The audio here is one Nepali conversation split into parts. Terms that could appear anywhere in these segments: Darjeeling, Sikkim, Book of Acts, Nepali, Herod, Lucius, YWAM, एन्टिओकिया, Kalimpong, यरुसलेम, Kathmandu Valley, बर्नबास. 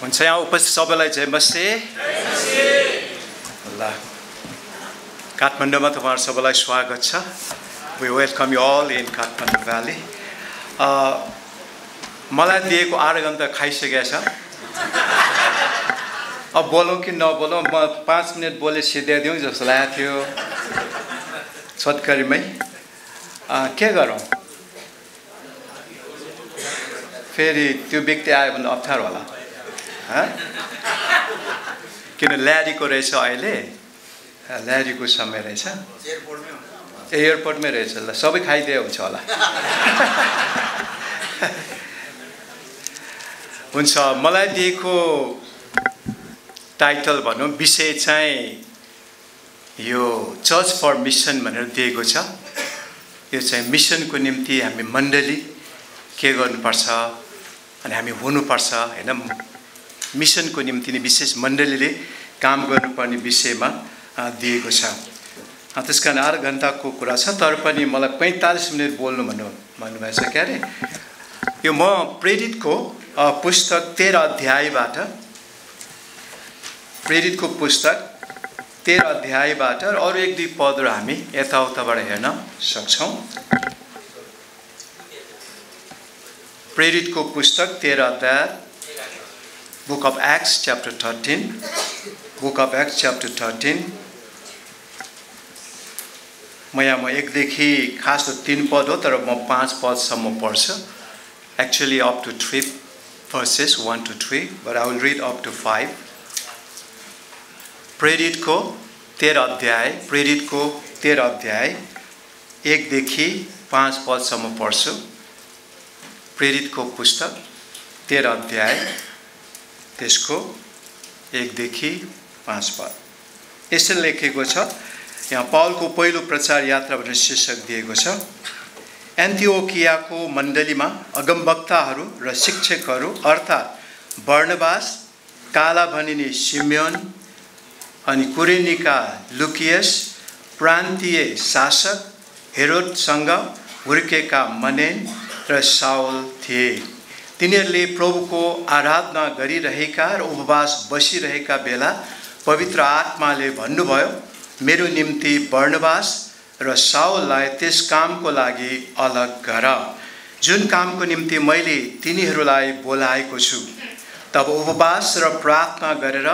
हुन्छ यहाँ उपस्थित सबैलाई जय मसीह। ल काठमाडौँमा तपाईहरु सबैलाई स्वागत छ। We welcome you all in Kathmandu Valley. मलाई दिएको आर्गन त खाइसकेको छ। अब बोलौं कि नबोलौं म 5 मिनेट बोले सिधै दिउँ जस्तो लाग्यो थियो। छोटकरीमै के गरौं? फेरि त्यो व्यक्ति आयो भने अप्ठ्यारो होला। किन ल्याडीको रहेछ अहिले? ल्याडीको समय रहेछ। एयरपोर्टमै रहेछ। ल सबै खाइदिए हुन्छ होला। हुन्छ मलाई दिएको टाइटल भनौं विषय चाहिँ यो चर्च फर मिसन भनेर दिएको छ। यो चाहिँ मिसनको निम्ति हामी मण्डली के गर्नुपर्छ अनि हामी हुनुपर्छ हैन मिसनको निम्ति नि विशेष मण्डलीले काम गर्नुपर्ने विषयमा दिएको छ। त्यसका आधा घण्टाको कुरा छ तर पनि मलाई 45 मिनेट बोल्नु भन्नुभएको छ क्यारे। यो म प्रेरितको पुस्तक 13 अध्यायबाट र अरु एक दुई पदहरु हामी यताउताबाट हेर्न सक्छौं। प्रेरितको पुस्तक 13 अध्याय Book of Acts chapter 13 म यहाँ म 1 देखि खास त 3 पद हो तर म 5 पद सम्म पढ्छु। Actually up to 3 verses 1 to 3 but I will read up to 5. प्रेरितको 13 अध्याय 1 देखि 5 पद सम्म पढ्छु। प्रेरितको पुस्तक 13 अध्याय त्यसको 1 देखि 5 पद यसले लेखेको छ। यहाँ पाउलको पहिलो प्रचार यात्रा भनेर शीर्षक दिएको छ। एन्टिओकियाको मण्डलीमा अगमवक्ताहरू र शिक्षकहरू अर्थात् बर्नबास, काला भनिने सिमियोन अनि कुरेनीका लुकियस, प्रान्तीय शासक हेरोदसँग हुर्केका मनेन र साउल थिए। तिनीहरूले प्रभुको आराधना गरिरहेका र उपवास बसिरहेका बेला पवित्र आत्माले भन्नुभयो, मेरो निम्ति बर्नबास र साउललाई त्यस कामको लागि अलग गर जुन कामको निम्ति मैले तिनीहरूलाई बोलाएको छु। तब उपवास र प्रार्थना गरेर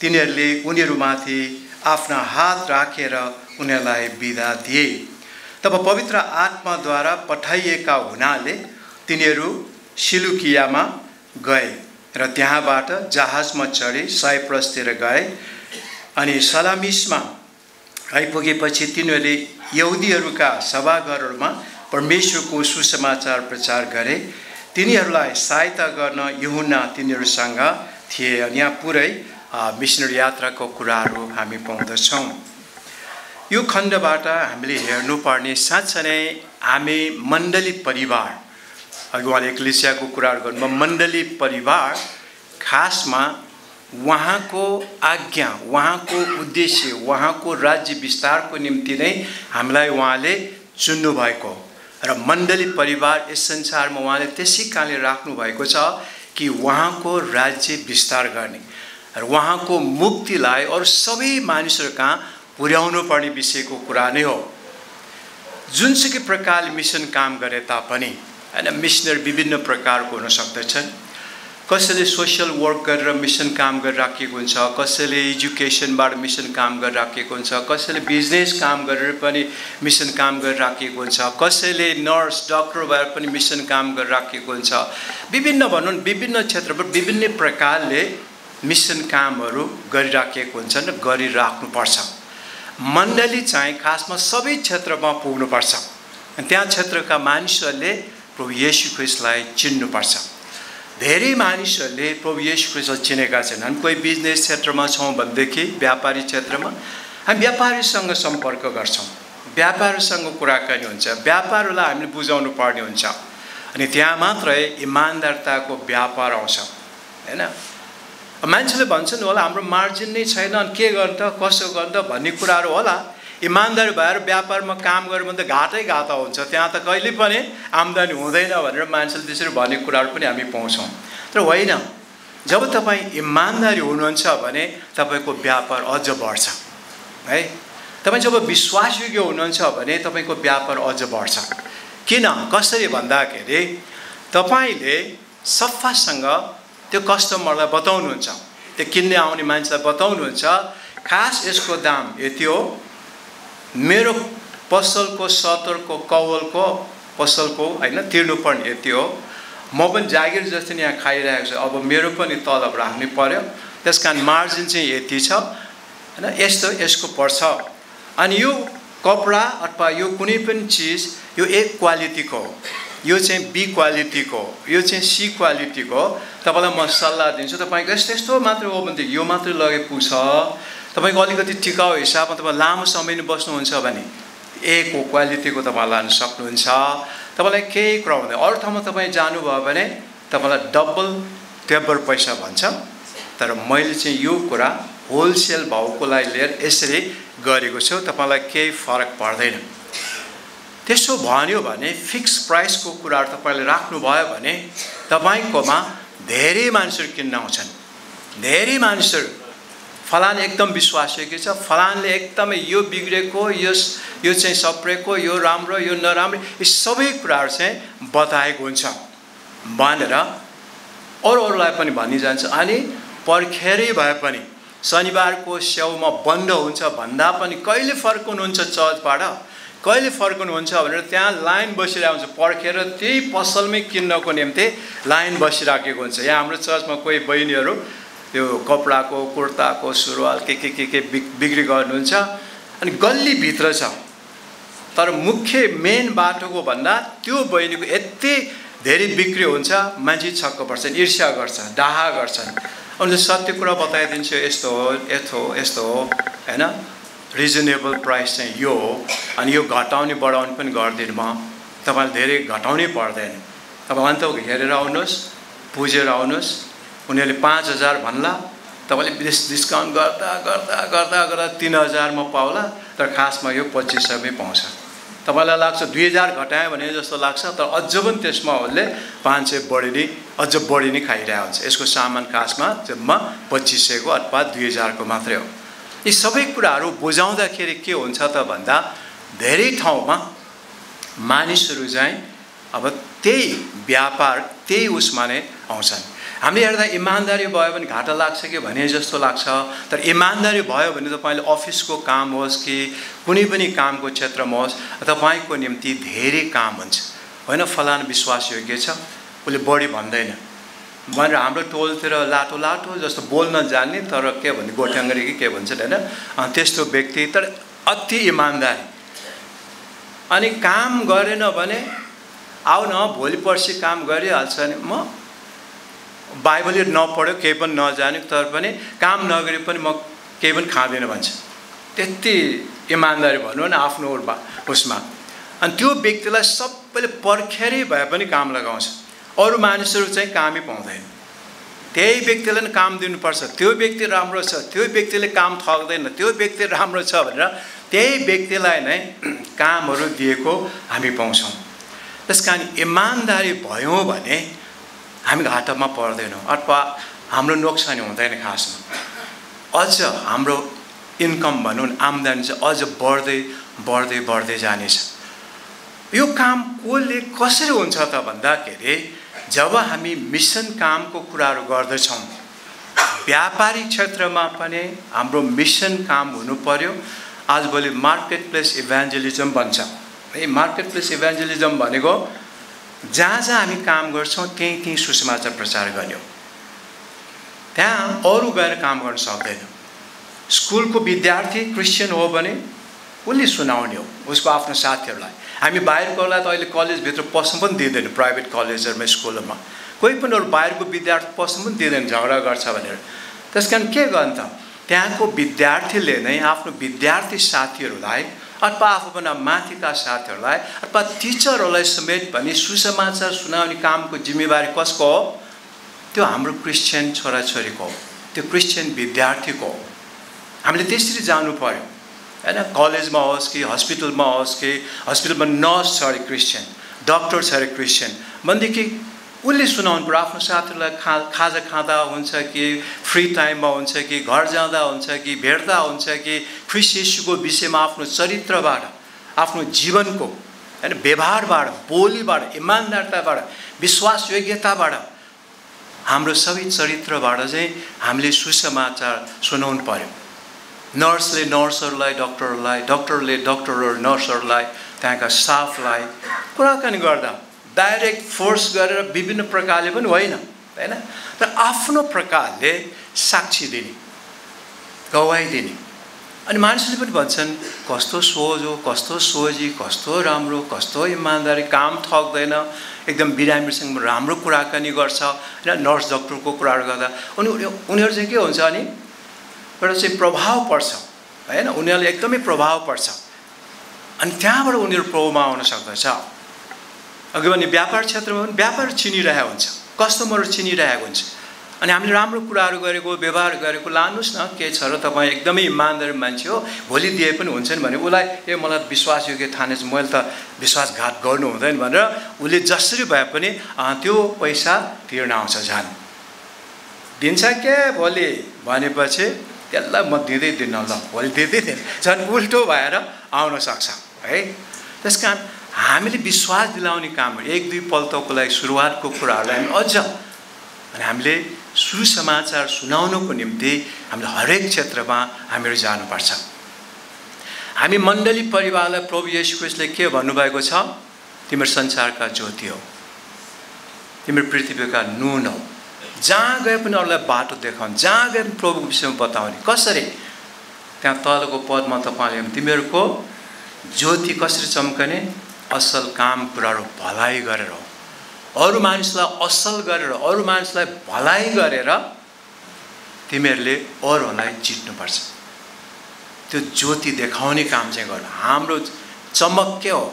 तिनीहरूले उनीहरूमाथि आफ्ना हात राखेर उनीहरूलाई बिदा दिए। तब पवित्र आत्माद्वारा पठाइएका हुनाले तिनीहरू सिलुकियामा गए र त्यहाँबाट जहाजमा चढी साइप्रसतिर गए अनि सलामिसमा आइपुगेपछि तिनीहरूले यहुदीहरूका सभाघरहरूमा परमेश्वरको सुसमाचार प्रचार गरे। तिनीहरूलाई सहायता गर्न यूहन्ना तिनीहरूसँग थिए। अनि यहाँ पुरै मिशनरी यात्राको कुराहरू हामी पाउँदछौँ। यो खण्डबाट हामीले हेर्नुपर्ने साँच्चै नै हामी मण्डली परिवार अघि उहाँले एक्लेसियाको कुराहरू गर्नु मण्डली परिवार खासमा वहाँको आज्ञा वहाँको उद्देश्य वहाँको राज्य विस्तारको निम्ति नै हामीलाई वहाँले चुन्नु भएको र मण्डली परिवार यस संसारमा वहाँले त्यसै कारणले राख्नु भएको छ कि वहाँको राज्य विस्तार गर्ने र वहाँको मुक्तिलाई अरु सबै मानिसहरू कहाँ पुर्याउनु पर्ने विषयको कुरा नै हो। जुनसुकै प्रकारले मिसन काम गरे तापनि हैन मिशनर विभिन्न प्रकारको हुन सक्दछन्। कसैले सोशल वर्क गरेर मिसन काम गरिराखेको हुन्छ, कसैले एजुकेसनबाट मिसन काम गरिराखेको हुन्छ, कसैले बिजनेस काम गरेर पनि मिसन काम गरिराखेको हुन्छ, कसैले नर्स डाक्टर भएर पनि मिसन काम गरिराखेको हुन्छ। विभिन्न भनौँ विभिन्न क्षेत्रमा विभिन्न प्रकारले मिसन कामहरू गरिराखेको हुन्छ र गरिराख्नुपर्छ। मण्डली चाहिँ खासमा सबै क्षेत्रमा पुग्नुपर्छ अनि त्यहाँ क्षेत्रका मानिसहरूले प्रभु येशू ख्रीष्टलाई चिन्नुपर्छ। धेरै मानिसहरूले प्रभु येशू ख्रीष्टलाई चिनेका छैनन्। हामी कुनै बिजनेस क्षेत्रमा छौं भनेदेखि व्यापारी क्षेत्रमा हामी व्यापारीसँग सम्पर्क गर्छौं, व्यापारीसँग कुराकानी हुन्छ, व्यापारीलाई हामीले बुझाउनु पर्ने हुन्छ अनि त्यहाँ मात्रै इमानदारताको व्यापार आउँछ हैन। मान्छेले भन्छन् होला हाम्रो मार्जिन नै छैन अनि के गर्नु त कसो गर्नु त भन्ने कुराहरु होला। इमानदार भएर व्यापारमा काम गर्यो भने त घाटै घाटा हुन्छ, त्यहाँ त कहिले पनि आम्दानी हुँदैन भनेर मान्छेले त्यसरी भन्ने कुराहरु पनि हामी पाउँछौँ। तर होइन जब तपाईं इमानदारी हुनुहुन्छ भने तपाईको व्यापार अझ बढ्छ है तपाई जब विश्वासयोग्य हुनुहुन्छ भने तपाईको व्यापार अझ बढ्छ किन कसरी भन्दाखेरि तपाईले सफासँग त्यो कस्टमरलाई बताउनुहुन्छ त्यो किन्ने आउने मान्छेलाई बताउनुहुन्छ खास यसको दाम यति हो मेरो पसलको सतरको कवलको पसलको हैन तिर्नुपर्ने यति हो म पनि जागिर जस्तै यहाँ खाइरहेको छु अब मेरो पनि तलब राख्नु पर्यो त्यसकारण मार्जिन चाहिँ यति छ हैन यस्तो यसको पर्छ अनि यो कपडा अथवा यो कुनै पनि चीज यो ए क्वालिटीको हो यो चाहिँ बी क्वालिटीको हो यो चाहिँ सी क्वालिटीको हो तपाईलाई म सल्लाह दिन्छु तपाईको यस्तो यस्तो मात्र हो भने यो मात्र लगे पुग्छ तपाईको अलिकति टिकाउ हिसाबमा तपाईं लामो समयमा बस्नुहुन्छ भने ए को क्वालिटीको तपाईं लान सक्नुहुन्छ तपाईलाई केही कुरा हुँदैन अरु ठाउँमा तपाईं जानु भयो भने तपाईलाई डबल ट्रिपल पैसा भन्छ तर मैले चाहिँ यो कुरा होलसेल भाउको लागि लिएर यसरी गरेको छु तपाईलाई केही फरक पर्दैन त्यसो भन्यो भने फिक्स प्राइसको कुराहरु तपाईले राख्नु भयो भने तपाईकोमा धेरै मान्छेहरु किन्न आउँछन् धेरै मान्छेहरु फलान एकदम विश्वासयोग्य छ फलानले एकदमै यो बिग्रेको यो चाहिँ सप्रेको यो राम्रो यो नराम्रो यी सबै कुराहरु चाहिँ बताएको हुन्छ भनेर अरूलाई पनि भनि जान्छ अनि पर्खेरै भए पनि शनिबारको स्याउमा बन्द हुन्छ भन्दा पनि कहिले फर्कनुहुन्छ चर्चबाट कहिले फर्कनुहुन्छ भनेर त्यहाँ लाइन बसिरहेको हुन्छ पर्खेर त्यही पसलमै किन्नको निम्ति लाइन बसिराखेको हुन्छ यहाँ हाम्रो चर्चमा कोही बहिनीहरु त्यो कपडाको कुर्ताको सुरुवाल के बिक्री गर्नुहुन्छ अनि गल्ली भित्र छ तर मुख्य मेन बाटोको भन्दा त्यो बहिनीको यति धेरै बिक्री हुन्छ मान्छे छक्क पर्छन् ईर्ष्या गर्छन् डाह गर्छन् उनले सत्य कुरा बताइदिन्छ यस्तो हो यस्तो हो यस्तो हो हैन रिजनेबल प्राइस चाहिँ यो हो अनि यो घटाउने बढाउने पनि गर्दिन म तपाईले धेरै घटाउनै पर्दैन अब अन्तको हेरेर आउनुस् बुझेर आउनुस् उनीहरुले 5000 भन्ला तपाईले डिस्काउन्ट गर्दा गर्दा गर्दा गर्दा 3000 मा पाउला तर खासमा यो 2500 मै पाउँछ तपाईलाई लाग्छ 2000 घटाए भने जस्तो लाग्छ तर अझ पनि त्यसमा उले 500 बढी नि अझ बढी नि खाइरहेको हुन्छ यसको सामान खासमा जम्मा 2500 को अथवा 2000 को मात्रै हो यी सबै कुराहरु बुझाउँदाखेरि के हुन्छ त भन्दा धेरै ठाउँमा मानिसहरु चाहिँ अब त्यही व्यापार त्यही उसमा नै आउँछन् हामीले हेर्दा इमानदारी भयो भने घाटा लाग्छ के भने जस्तो लाग्छ तर इमानदारी भयो भने तपाईले अफिसको काम होस् कि कुनै पनि कामको क्षेत्रमा होस् तपाईको निम्ति धेरै काम हुन्छ हैन फलान विश्वासयोग्य छ उले बढी भन्दैन भनेर हाम्रो टोलतिर लाटो लाटो जस्तो बोल्न जान्ने तर के भन्ने गोठ्याङ्गरी के भन्छन् हैन त्यस्तो व्यक्ति तर अति इमानदारी अनि काम गरेन भने आउ न भोलि पर्सि काम गरिहाल्छ नि म बाइबल नपढ्यो केही पनि नजान्यो तर पनि काम नगरे पनि म केही पनि खादिन भन्छ त्यति इमानदारी भन्नु न आफ्नो उसमा अनि त्यो व्यक्तिलाई सबैले पर्खेरै भए पनि काम लगाउँछ अरू मानिसहरु चाहिँ कामै पाउँदैन त्यही व्यक्तिले नै काम दिनुपर्छ त्यो व्यक्ति राम्रो छ त्यो व्यक्तिले काम थक्दैन त्यो व्यक्ति राम्रो छ भनेर त्यही व्यक्तिलाई नै कामहरु दिएको हामी पाउँछौं त्यसकारण इमानदारी भयो भने हामी घाटामा पर्दैनौं अथवा हाम्रो नोक्सानी हुँदैन खासमा अझ हाम्रो इन्कम भनौं आमदानी चाहिँ अझ बढ्दै बढ्दै बढ्दै जानेछ यो काम कसले कसरी हुन्छ त भन्दाखेरि जब हामी मिसन कामको कुराहरु गर्दैछौं व्यापारिक क्षेत्रमा पनि हाम्रो मिसन काम हुनु पर्यो आजभोलि मार्केट प्लेस इभेन्जेलिज्म भन्छ है मार्केट प्लेस इभेन्जेलिज्म भनेको जहाँ हामी काम गर्छौं त्यही सुसमाचार प्रचार गर्ने त्यहाँ अरू गएर काम गर्न सक्दैन स्कुलको विद्यार्थी क्रिश्चियन हो भने उले सुनाउने हो उसको आफ्नो साथीहरुलाई हामी बाहिरकोलाई त अहिले कलेज भित्र पस्न पनि दिदैन प्राइभेट कलेजहरुमा स्कुलमा कोही पनि अरू बाहिरको विद्यार्थी पस्न पनि दिदैन झगडा गर्छ भनेर त्यसकारण के गर्नु त त्यहाँको विद्यार्थीले नै आफ्नो विद्यार्थी साथीहरुलाई अथवा आफूभन्दा माथिका साथीहरुलाई अथवा टिचरहरुलाई समेत पनि सुसमाचार सुनाउने कामको जिम्मेवारी कसको हो त्यो हाम्रो क्रिश्चियन छोराछोरीको हो त्यो क्रिश्चियन विद्यार्थीको हो हामीले त्यसरी जानु पर्यो हैन कलेजमा होस् कि हस्पिटलमा होस् कि हस्पिटलमा नर्स छ अरे क्रिश्चियन डाक्टर छ अरे क्रिश्चियन भन्दै कि उसले सुनाउनु पर्यो आफ्नो साथीहरूलाई खाजा खाँदा हुन्छ कि फ्री टाइममा हुन्छ कि घर जाँदा हुन्छ कि भेट्दा हुन्छ कि ख्रीष्ट येशूको विषयमा आफ्नो चरित्रबाट आफ्नो जीवनको अनि व्यवहारबाट बोलीबाट इमानदारताबाट विश्वासयोग्यताबाट हाम्रो सबै चरित्रबाट चाहिँ हामीले सुसमाचार सुनाउनु पर्यो। नर्सले नर्सहरूलाई डाक्टरले डाक्टरहरू नर्सहरूलाई त्यहाँका स्टाफलाई कुराकानी गर्दा डाइरेक्ट फोर्स गरेर विभिन्न प्रकारले पनि होइन हैन तर आफ्नो प्रकारले साक्षी दिने गवाही दिने अनि मानिसले पनि भन्छन् कस्तो सोझ हो कस्तो सोझी कस्तो राम्रो कस्तो इमानदारी काम ठग्दैन एकदम बिरामीसँग राम्रो कुराकानी गर्छ हैन नर्स डाक्टरको कुराहरू गर्दा उनीहरु चाहिँ के हुन्छ अनि एउटा चाहिँ प्रभाव पर्छ हैन उनीहरुले एकदमै प्रभाव पर्छ अनि त्यहाँबाट उनीहरु प्रभावमा आउन सक्दछ। अघि भने व्यापार क्षेत्रमा पनि व्यापार चिनिरहेको हुन्छ कस्टमरहरू चिनिरहेको हुन्छ अनि हामीले राम्रो कुराहरू गरेको व्यवहार गरेको लानुस् न के छ र तपाईँ एकदमै इमान्दार मान्छे हो भोलि दिए पनि हुन्छ नि भने उसलाई ए मलाई विश्वासयोग्य ठानेछ मैले त विश्वासघात गर्नु हुँदैन भनेर उसले जसरी भए पनि त्यो पैसा तिर्न आउँछ जान दिन्छ के भोलि भनेपछि त्यसलाई म दिँदै दिन्न ल भोलि दिँदै दिएन झन् उल्टो भएर आउन सक्छ है। त्यस कारण हामीले विश्वास दिलाउने काम एक दुई पल्टको लागि सुरुवातको कुराहरूलाई हामी अझ अनि हामीले सुसमाचार सुनाउनको निम्ति हामीले हरेक क्षेत्रमा हामीहरू जानुपर्छ। हामी मण्डली परिवारलाई प्रभु येशू ख्रीष्टले के भन्नुभएको छ तिम्रो संसारका ज्योति हो तिम्रो पृथ्वीका नुन हो जहाँ गए पनि अरूलाई बाटो देखाउने जहाँ गए पनि प्रभुको विषयमा बताउने कसरी त्यहाँ तलको पदमा तपाईँले तिमीहरूको ज्योति कसरी चम्कने असल काम कुराहरू भलाइ गरेर अरू मानिसलाई असल गरेर अरू मानिसलाई भलाइ गरेर तिमीहरूले अरूलाई जित्नुपर्छ त्यो ज्योति देखाउने काम चाहिँ गर्नु हाम्रो चमक के हो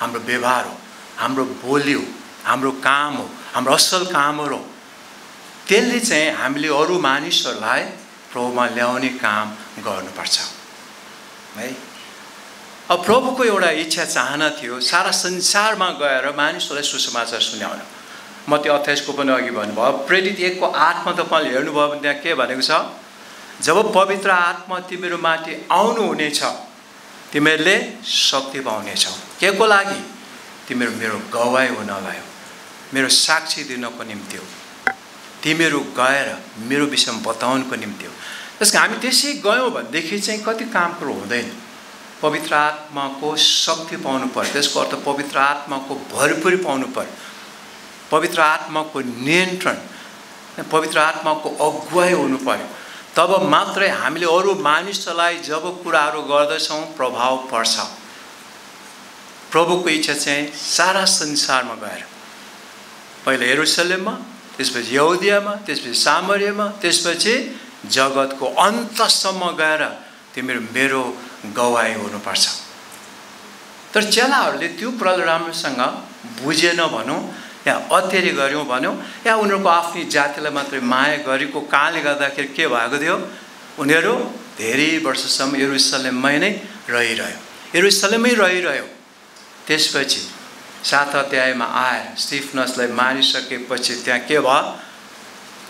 हाम्रो व्यवहार हो हाम्रो बोली हो हाम्रो काम हो हाम्रो असल कामहरू हो त्यसले चाहिँ हामीले अरू मानिसहरूलाई प्रभुमा ल्याउने काम गर्नुपर्छ है। अब प्रभुको एउटा इच्छा चाहना थियो सारा संसारमा गएर मानिसहरूलाई सुसमाचार सुनाउन मत्ती 28 को पनि अघि भन्नुभयो प्रेरित 1:8 मा तपाईले हेर्नुभयो भने त्यहाँ के भनेको छ जब पवित्र आत्मा तिमीहरूमाथि आउनु हुनेछ तिमीहरूले शक्ति पाउनेछौ केको लागि तिमीहरू मेरो गवाह हुनलाई मेरो साक्षी दिनको निम्ति हो तिमीहरू गएर मेरो विषयमा बताउनको निम्ति हो। त्यसकारण हामी त्यसै गयौं भनेदेखि चाहिँ कति काम कुरो हुँदैन पवित्र आत्माको शक्ति पाउनु पर्यो त्यसको अर्थ पवित्र आत्माको भरपुरी पाउनु पर्यो पवित्र आत्माको नियन्त्रण पवित्र आत्माको अगुवाई हुनु पर्यो तब मात्रै हामीले अरू मानिसलाई जब कुराहरू गर्दछौँ प्रभाव पर्छ। प्रभुको इच्छा चाहिँ सारा संसारमा गएर पहिला यरुसलेममा त्यसपछि यहुदियामा त्यसपछि सामरियामा त्यसपछि जगतको अन्तसम्म गएर तिमीहरू मेरो गवाही हुनुपर्छ। तर चेलाहरूले त्यो प्रल राम्रोसँग बुझेन भनौँ या अत्यधिक गर्यौँ भन्यौँ या उनीहरूको आफ्नै जातिलाई मात्रै माया गरेको कारणले गर्दाखेरि के भएको थियो उनीहरू धेरै वर्षसम्म यरुसलेममै नै रहिरह्यो त्यसपछि 7 अध्यायमा आएर स्टिफनसलाई मारिसकेपछि त्यहाँ के भयो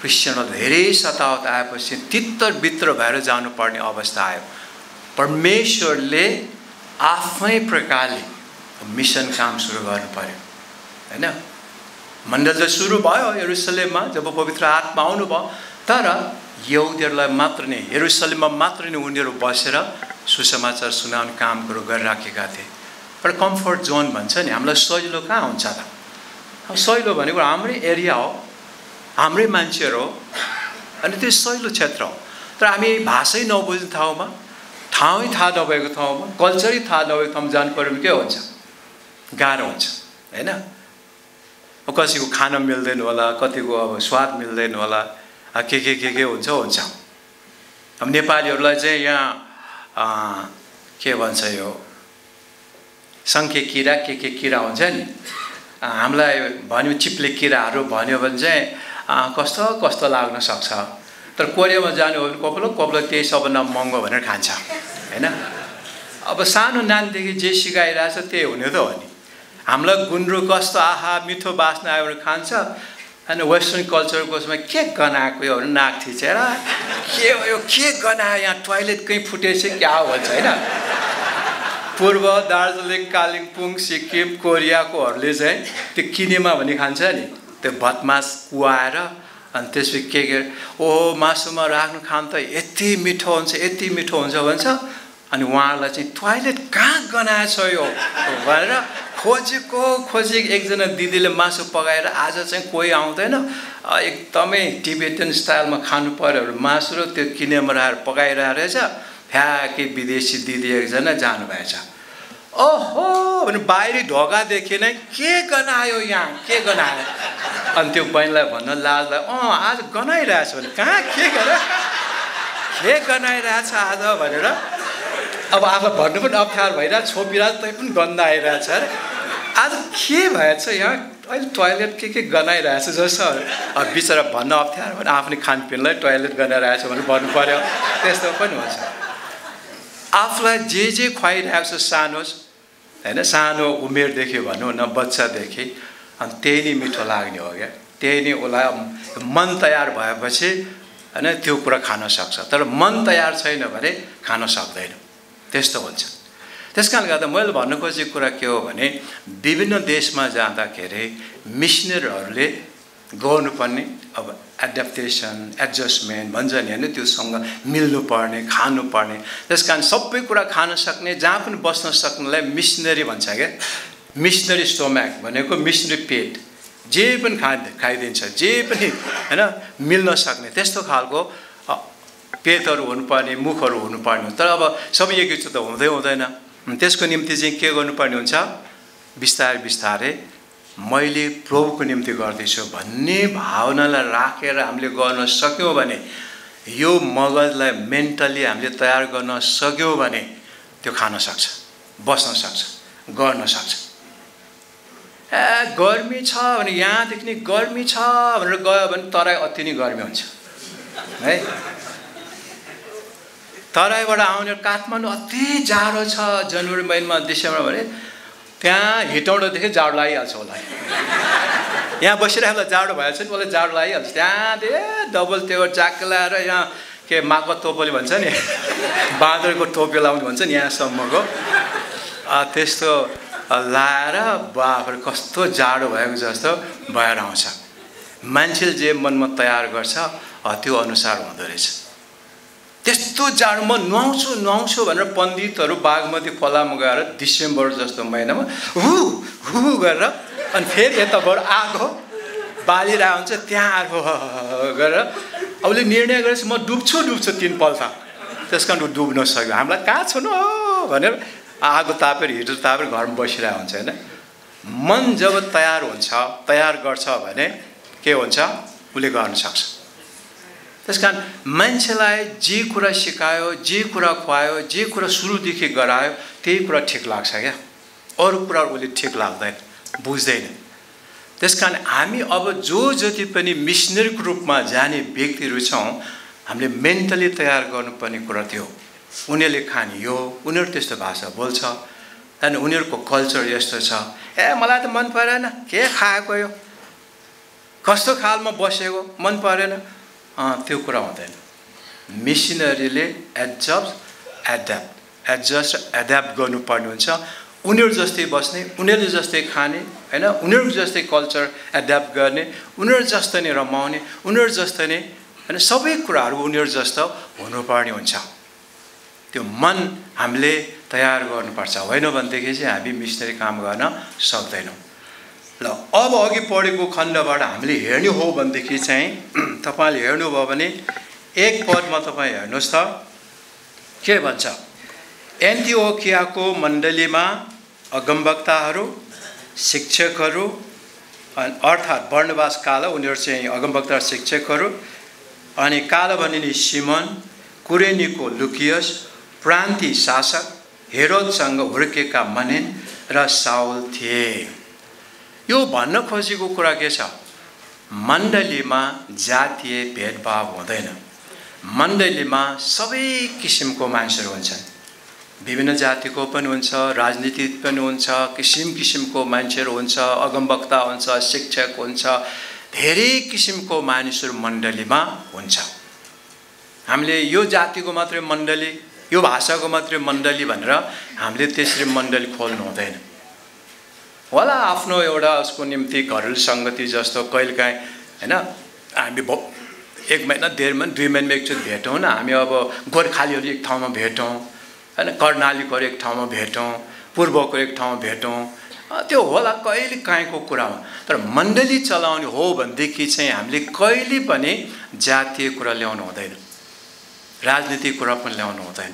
क्रिस्चियनहरू धेरै सतावत आएपछि तितरभित्र भएर जानुपर्ने अवस्था आयो। परमेश्वरले आफ्नै प्रकारले मिसन काम सुरु गर्नु पर्यो हैन। मण्डल त सुरु भयो यरुसलेममा जब पवित्र आत्मा आउनुभयो तर यहुदीहरूलाई मात्र नै यरुसलेममा मात्र नै उनीहरू बसेर सुसमाचार सुनाउने कामहरू गरिराखेका थिए। एउटा कम्फर्ट जोन भन्छ नि हामीलाई सजिलो कहाँ हुन्छ त सजिलो भनेको हाम्रै एरिया हो हाम्रै मान्छेहरू हो अनि त्यो सजिलो क्षेत्र हो तर हामी भाषै नबुझ्ने ठाउँमा थाहा नभएको ठाउँमा कल्चरै थाहा नभएको ठाउँमा जानु पर्यो भने के हुन्छ गाह्रो हुन्छ हैन। कसैको खान मिल्दैन होला कतिको अब स्वाद मिल्दैन होला के हुन्छ अब नेपालीहरूलाई चाहिँ यहाँ के भन्छ यो सङ्केकिरा के किरा हुन्छ नि हामीलाई भन्यो चिप्ले किराहरू भन्यो भने चाहिँ कस्तो कस्तो लाग्न सक्छ तर कोरियामा जानु हो भने कपलो त्यही सबभन्दा महँगो भनेर खान्छ हैन। अब सानो नानीदेखि जे सिकाइरहेछ त्यही हुने त हो नि हामीलाई गुन्द्रुक कस्तो आहा मिठो बास्ना आयो भने खान्छ And Western culture goes, my cake gonna go knock his hair. Cake gonna toilet cream footage in Gawa, China. Purva, Darjeeling, Kalimpong, Sikkim, Korea, or Lizay, the Kinema when he can say the Batmas, Guara, and this we cake. Oh, Masuma Ragn Kanta, 80 mitons of answer. And while I say, toilet can't gonna show you. खोजेको एकजना दिदीले मासु पकाएर आज चाहिँ कोही आउँदैन एकदमै टिबेटन स्टाइलमा खानु पर्यो मासु र त्यो किनेमा राखेर पकाइरा रहेछ फ्याके विदेशी दिदी एकजना जानु भएछ ओहो भने बाहिरी ढोका देखे नै के गनायो यहाँ के गनायो अनि त्यो बहिनीलाई भन्न लाजलाई आज गनाइराछ भने कहाँ के गनाइराछ आज भनेर अब आफै भन्नु पनि अप्ठ्यारो भइरा छोपिरा तै पनि गन्ध आइराछ अरे आज के भएछ यहाँ अहिले टोयलेट के गनाइराछ जस्तो अब बिचरा भन्न अप्ठ्यारो भने आफ्नो खानपिनलाई टोयलेट गनाइराछ भनेर भन्नु पर्यो त्यस्तो पनि हुन्छ आफलाई जे जे खुवाइराछ सानोस हैन सानो उमेर देखि भन्नु न बच्चा देखि अनि त्यही नै मिठो लाग्ने हो के त्यही नै ओला मन तयार भएपछि हैन त्यो कुरा खान सक्छ तर मन तयार छैन भने खान सक्दैन त्यस्तो हुन्छ त्यसकारण गर्दा मैले भन्नु खोजेको कुरा के हो भने विभिन्न देशमा जाँदाखेरि मिशनरीहरूले गर्नुपर्ने अब एड्याप्टेसन एडजस्टमेन्ट भन्छ नि हैन त्योसँग मिल्नु पर्ने खानु पर्ने त्यसकारण सबै कुरा खान सक्ने जहाँ पनि बस्न सक्नेलाई मिशनरी भन्छ के मिशनरी स्टोमक भनेको मिशनरी पेट जे पनि खाइदिन्छ जे पनि हैन मिल्न सक्ने त्यस्तो खालको पेटहरु हुनुपर्ने मुखहरु हुनुपर्ने तर अब सबै एकैचोट हुँदै हुँदैन त्यसको निम्ति चाहिँ के गर्नुपर्ने हुन्छ बिस्तारै बिस्तारै मैले प्रभुको निम्ति गर्दैछु भन्ने भावनालाई राखेर हामीले गर्न सक्यौ भने यो मगजलाई मेन्टली हामीले तयार गर्न सक्यौ भने त्यो खान सक्छ बस्न सक्छ गर्न सक्छ गर्मी छ भने यहाँदेखि नि गर्मी छ भनेर गयो भने तराई अति नै गर्मी हुन्छ है तराईबाट आउने काठमाडौँ अति जाडो छ जनवरी महिनामा डिसेम्बर भने त्यहाँ हिटौँडोदेखि जाडो लागिहाल्छ होला यहाँ बसिरहेकोलाई जाडो भएछ नि उसलाई जाडो लागिहाल्छ त्यहाँ डबल त्यो ज्याकेट लाएर यहाँ के माको टोपोले भन्छ नि बाँदरको टोपी लाउने भन्छ नि यहाँसम्मको त्यस्तो लाएर बाफर कस्तो जाडो भएको जस्तो भएर आउँछ मान्छेले जे मनमा तयार गर्छ त्यो अनुसार हुँदो रहेछ त्यस्तो जाडोमा नुहाउँछु भनेर पण्डितहरू बागमती खोलामा गएर डिसेम्बर जस्तो महिनामा हु हु गरेर अनि फेरि यताबाट आगो बालिरहेको हुन्छ त्यहाँ आगो गरेर उसले निर्णय गरेपछि म डुब्छु तीन पल्ट त्यस कारण डुब्न सक्यो हामीलाई कहाँ छ न भनेर आगो तापेर हिटर तापेर घरमा बसिरहेको हुन्छ होइन मन जब तयार हुन्छ तयार गर्छ भने के हुन्छ उसले गर्न सक्छ त्यसकारण मान्छेलाई जे कुरा सिकायो जे कुरा खुवायो जे कुरा सुरुदेखि गरायो त्यही कुरा ठिक लाग्छ क्या अरू कुरा उसले ठिक लाग्दैन बुझ्दैन त्यसकारण हामी अब जो जति पनि मिशनरीको रूपमा जाने व्यक्तिहरु छौं हामीले मेन्टली तयार गर्नुपर्ने कुरा थियो उनीहरुले खाने यो उनीहरु त्यस्तो भाषा बोल्छ अनि उनीहरुको कल्चर यस्तो छ मलाई त मन परेन के खाएको यो कस्तो खालमा बसेको मन परेन त्यो कुरा हुँदैन मिशनरीले एडजस्ट एड्याप्ट गर्नुपर्ने हुन्छ उनीहरु जस्तै बस्ने उनीहरु जस्तै खाने हैन उनीहरु जस्तै कल्चर एड्याप्ट गर्ने उनीहरु जस्तै नै रमाउने उनीहरु जस्तै नै हैन सबै कुराहरु उनीहरु जस्तो हुनुपर्ने हुन्छ त्यो मन हामीले तयार गर्नुपर्छ होइन भनेदेखि चाहिँ हामी मिशनरी काम गर्न सक्दैनौँ ल अब अघि पढेको खण्डबाट हामीले हेर्नु हो भनेदेखि चाहिँ तपाईले हेर्नु भयो भने एक पदमा तपाई हेर्नुस् त के भन्छ एन्टिओकियाको मण्डलीमा अगमवक्ताहरू शिक्षकहरू अर्थात् बर्नबास काल उनीहरु चाहिँ अगमवक्ता शिक्षकहरू अनि काल भनिने सिमोन कुरेनीको लुकियस प्रान्ती शासक हेरोदसँग हुर्केका मनेन र साउल थिए यो भन्न खोजेको कुरा के छ मण्डलीमा जातीय भेदभाव हुँदैन मण्डलीमा सबै किसिमको मान्छेहरू हुन्छन् विभिन्न जातिको पनि हुन्छ राजनीतिक पनि हुन्छ किसिम किसिमको मान्छेहरू हुन्छ अगमवक्ता हुन्छ शिक्षक हुन्छ धेरै किसिमको मानिसहरु मण्डलीमा हुन्छ। हामीले यो जातिको मात्रै मण्डली, यो भाषाको मात्रै मण्डली भनेर हामीले त्यसरी मण्डली खोल्नु हुँदैन। होला आफ्नो एउटा उसको निम्ति घरेलु संगति जस्तो कहिलेकाहीँ हैन, हामी एक महिना डेढ महिना दुई महिनामा एकचोटि भेटौँ न, हामी अब गोर्खालीहरु एक ठाउँमा भेटौँ हैन, कर्णालीहरु एक ठाउँमा भेटौँ, पूर्वको एक ठाउँमा भेटौँ, त्यो होला कहिले काहीँको कुरा हो। तर मण्डली चलाउने हो भनेदेखि चाहिँ हामीले कहिले पनि जातीय कुरा ल्याउनु हुँदैन, राजनीतिक कुरा पनि ल्याउनु हुँदैन।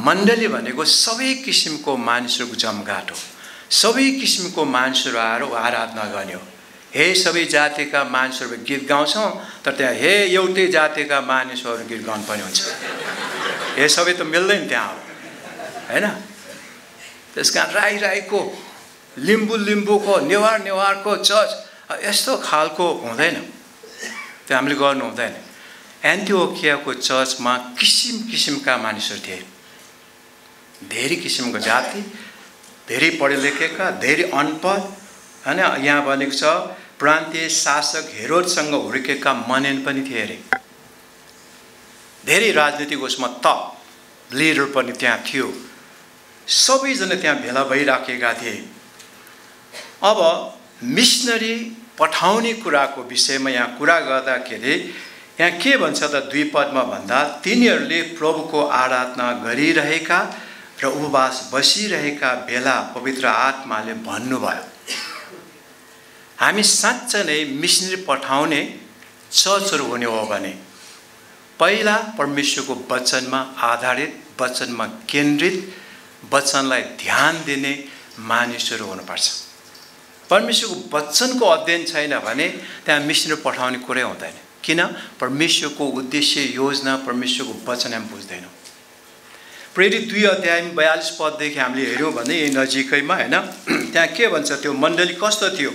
मण्डली भनेको सबै किसिमको मानिसहरूको जमघाट हो, सबै किसिमको मानिसहरू आएर आराधना गर्ने हो। हे सबै जातिका मानिसहरू गीत गाउँछौँ, तर त्यहाँ हे एउटै जातिका मानिसहरू गीत गाउनु पनि हुन्छ, हे सबै त मिल्दैन त्यहाँ होइन। त्यस कारण राई राईको, लिम्बू लिम्बूको, नेवार नेवारको चर्च यस्तो खालको हुँदैन, त्यो हामीले गर्नु हुँदैन। एन्टिओकियाको चर्चमा किसिम किसिमका मानिसहरू थिए, धेरै किसिमको जाति, धेरै पढे लेखेका, धेरै अनपढ हैन। यहाँ भनेको छ प्रान्तीय शासक हेरोडसँग हुर्केका मनेन पनि थिए अरे, धेरै राजनीतिक उसमा टप लिडर पनि त्यहाँ थियो, सबैजना त्यहाँ भेला भइराखेका थिए। अब मिशनरी पठाउने कुराको विषयमा यहाँ कुरा गर्दाखेरि यहाँ के भन्छ त दुई पदमा भन्दा, तिनीहरूले प्रभुको आराधना गरिरहेका र उपवास बसिरहेका बेला पवित्र आत्माले भन्नुभयो, हामी साँच्चै नै मिशनरी पठाउने चर्चहरू हुने हो भने पहिला परमेश्वरको वचनमा आधारित, वचनमा केन्द्रित, वचनलाई ध्यान दिने मानिसहरू हुनुपर्छ। परमेश्वरको वचनको अध्ययन छैन भने त्यहाँ मिशनरी पठाउने कुरै हुँदैन, किन परमेश्वरको उद्देश्य योजना परमेश्वरको वचन हामी बुझ्दैनौँ। प्रेरित 2 अध्याय 42 पददेखि हामीले हेऱ्यौँ भने यही नजिकैमा होइन, त्यहाँ के भन्छ त्यो मण्डली कस्तो थियो।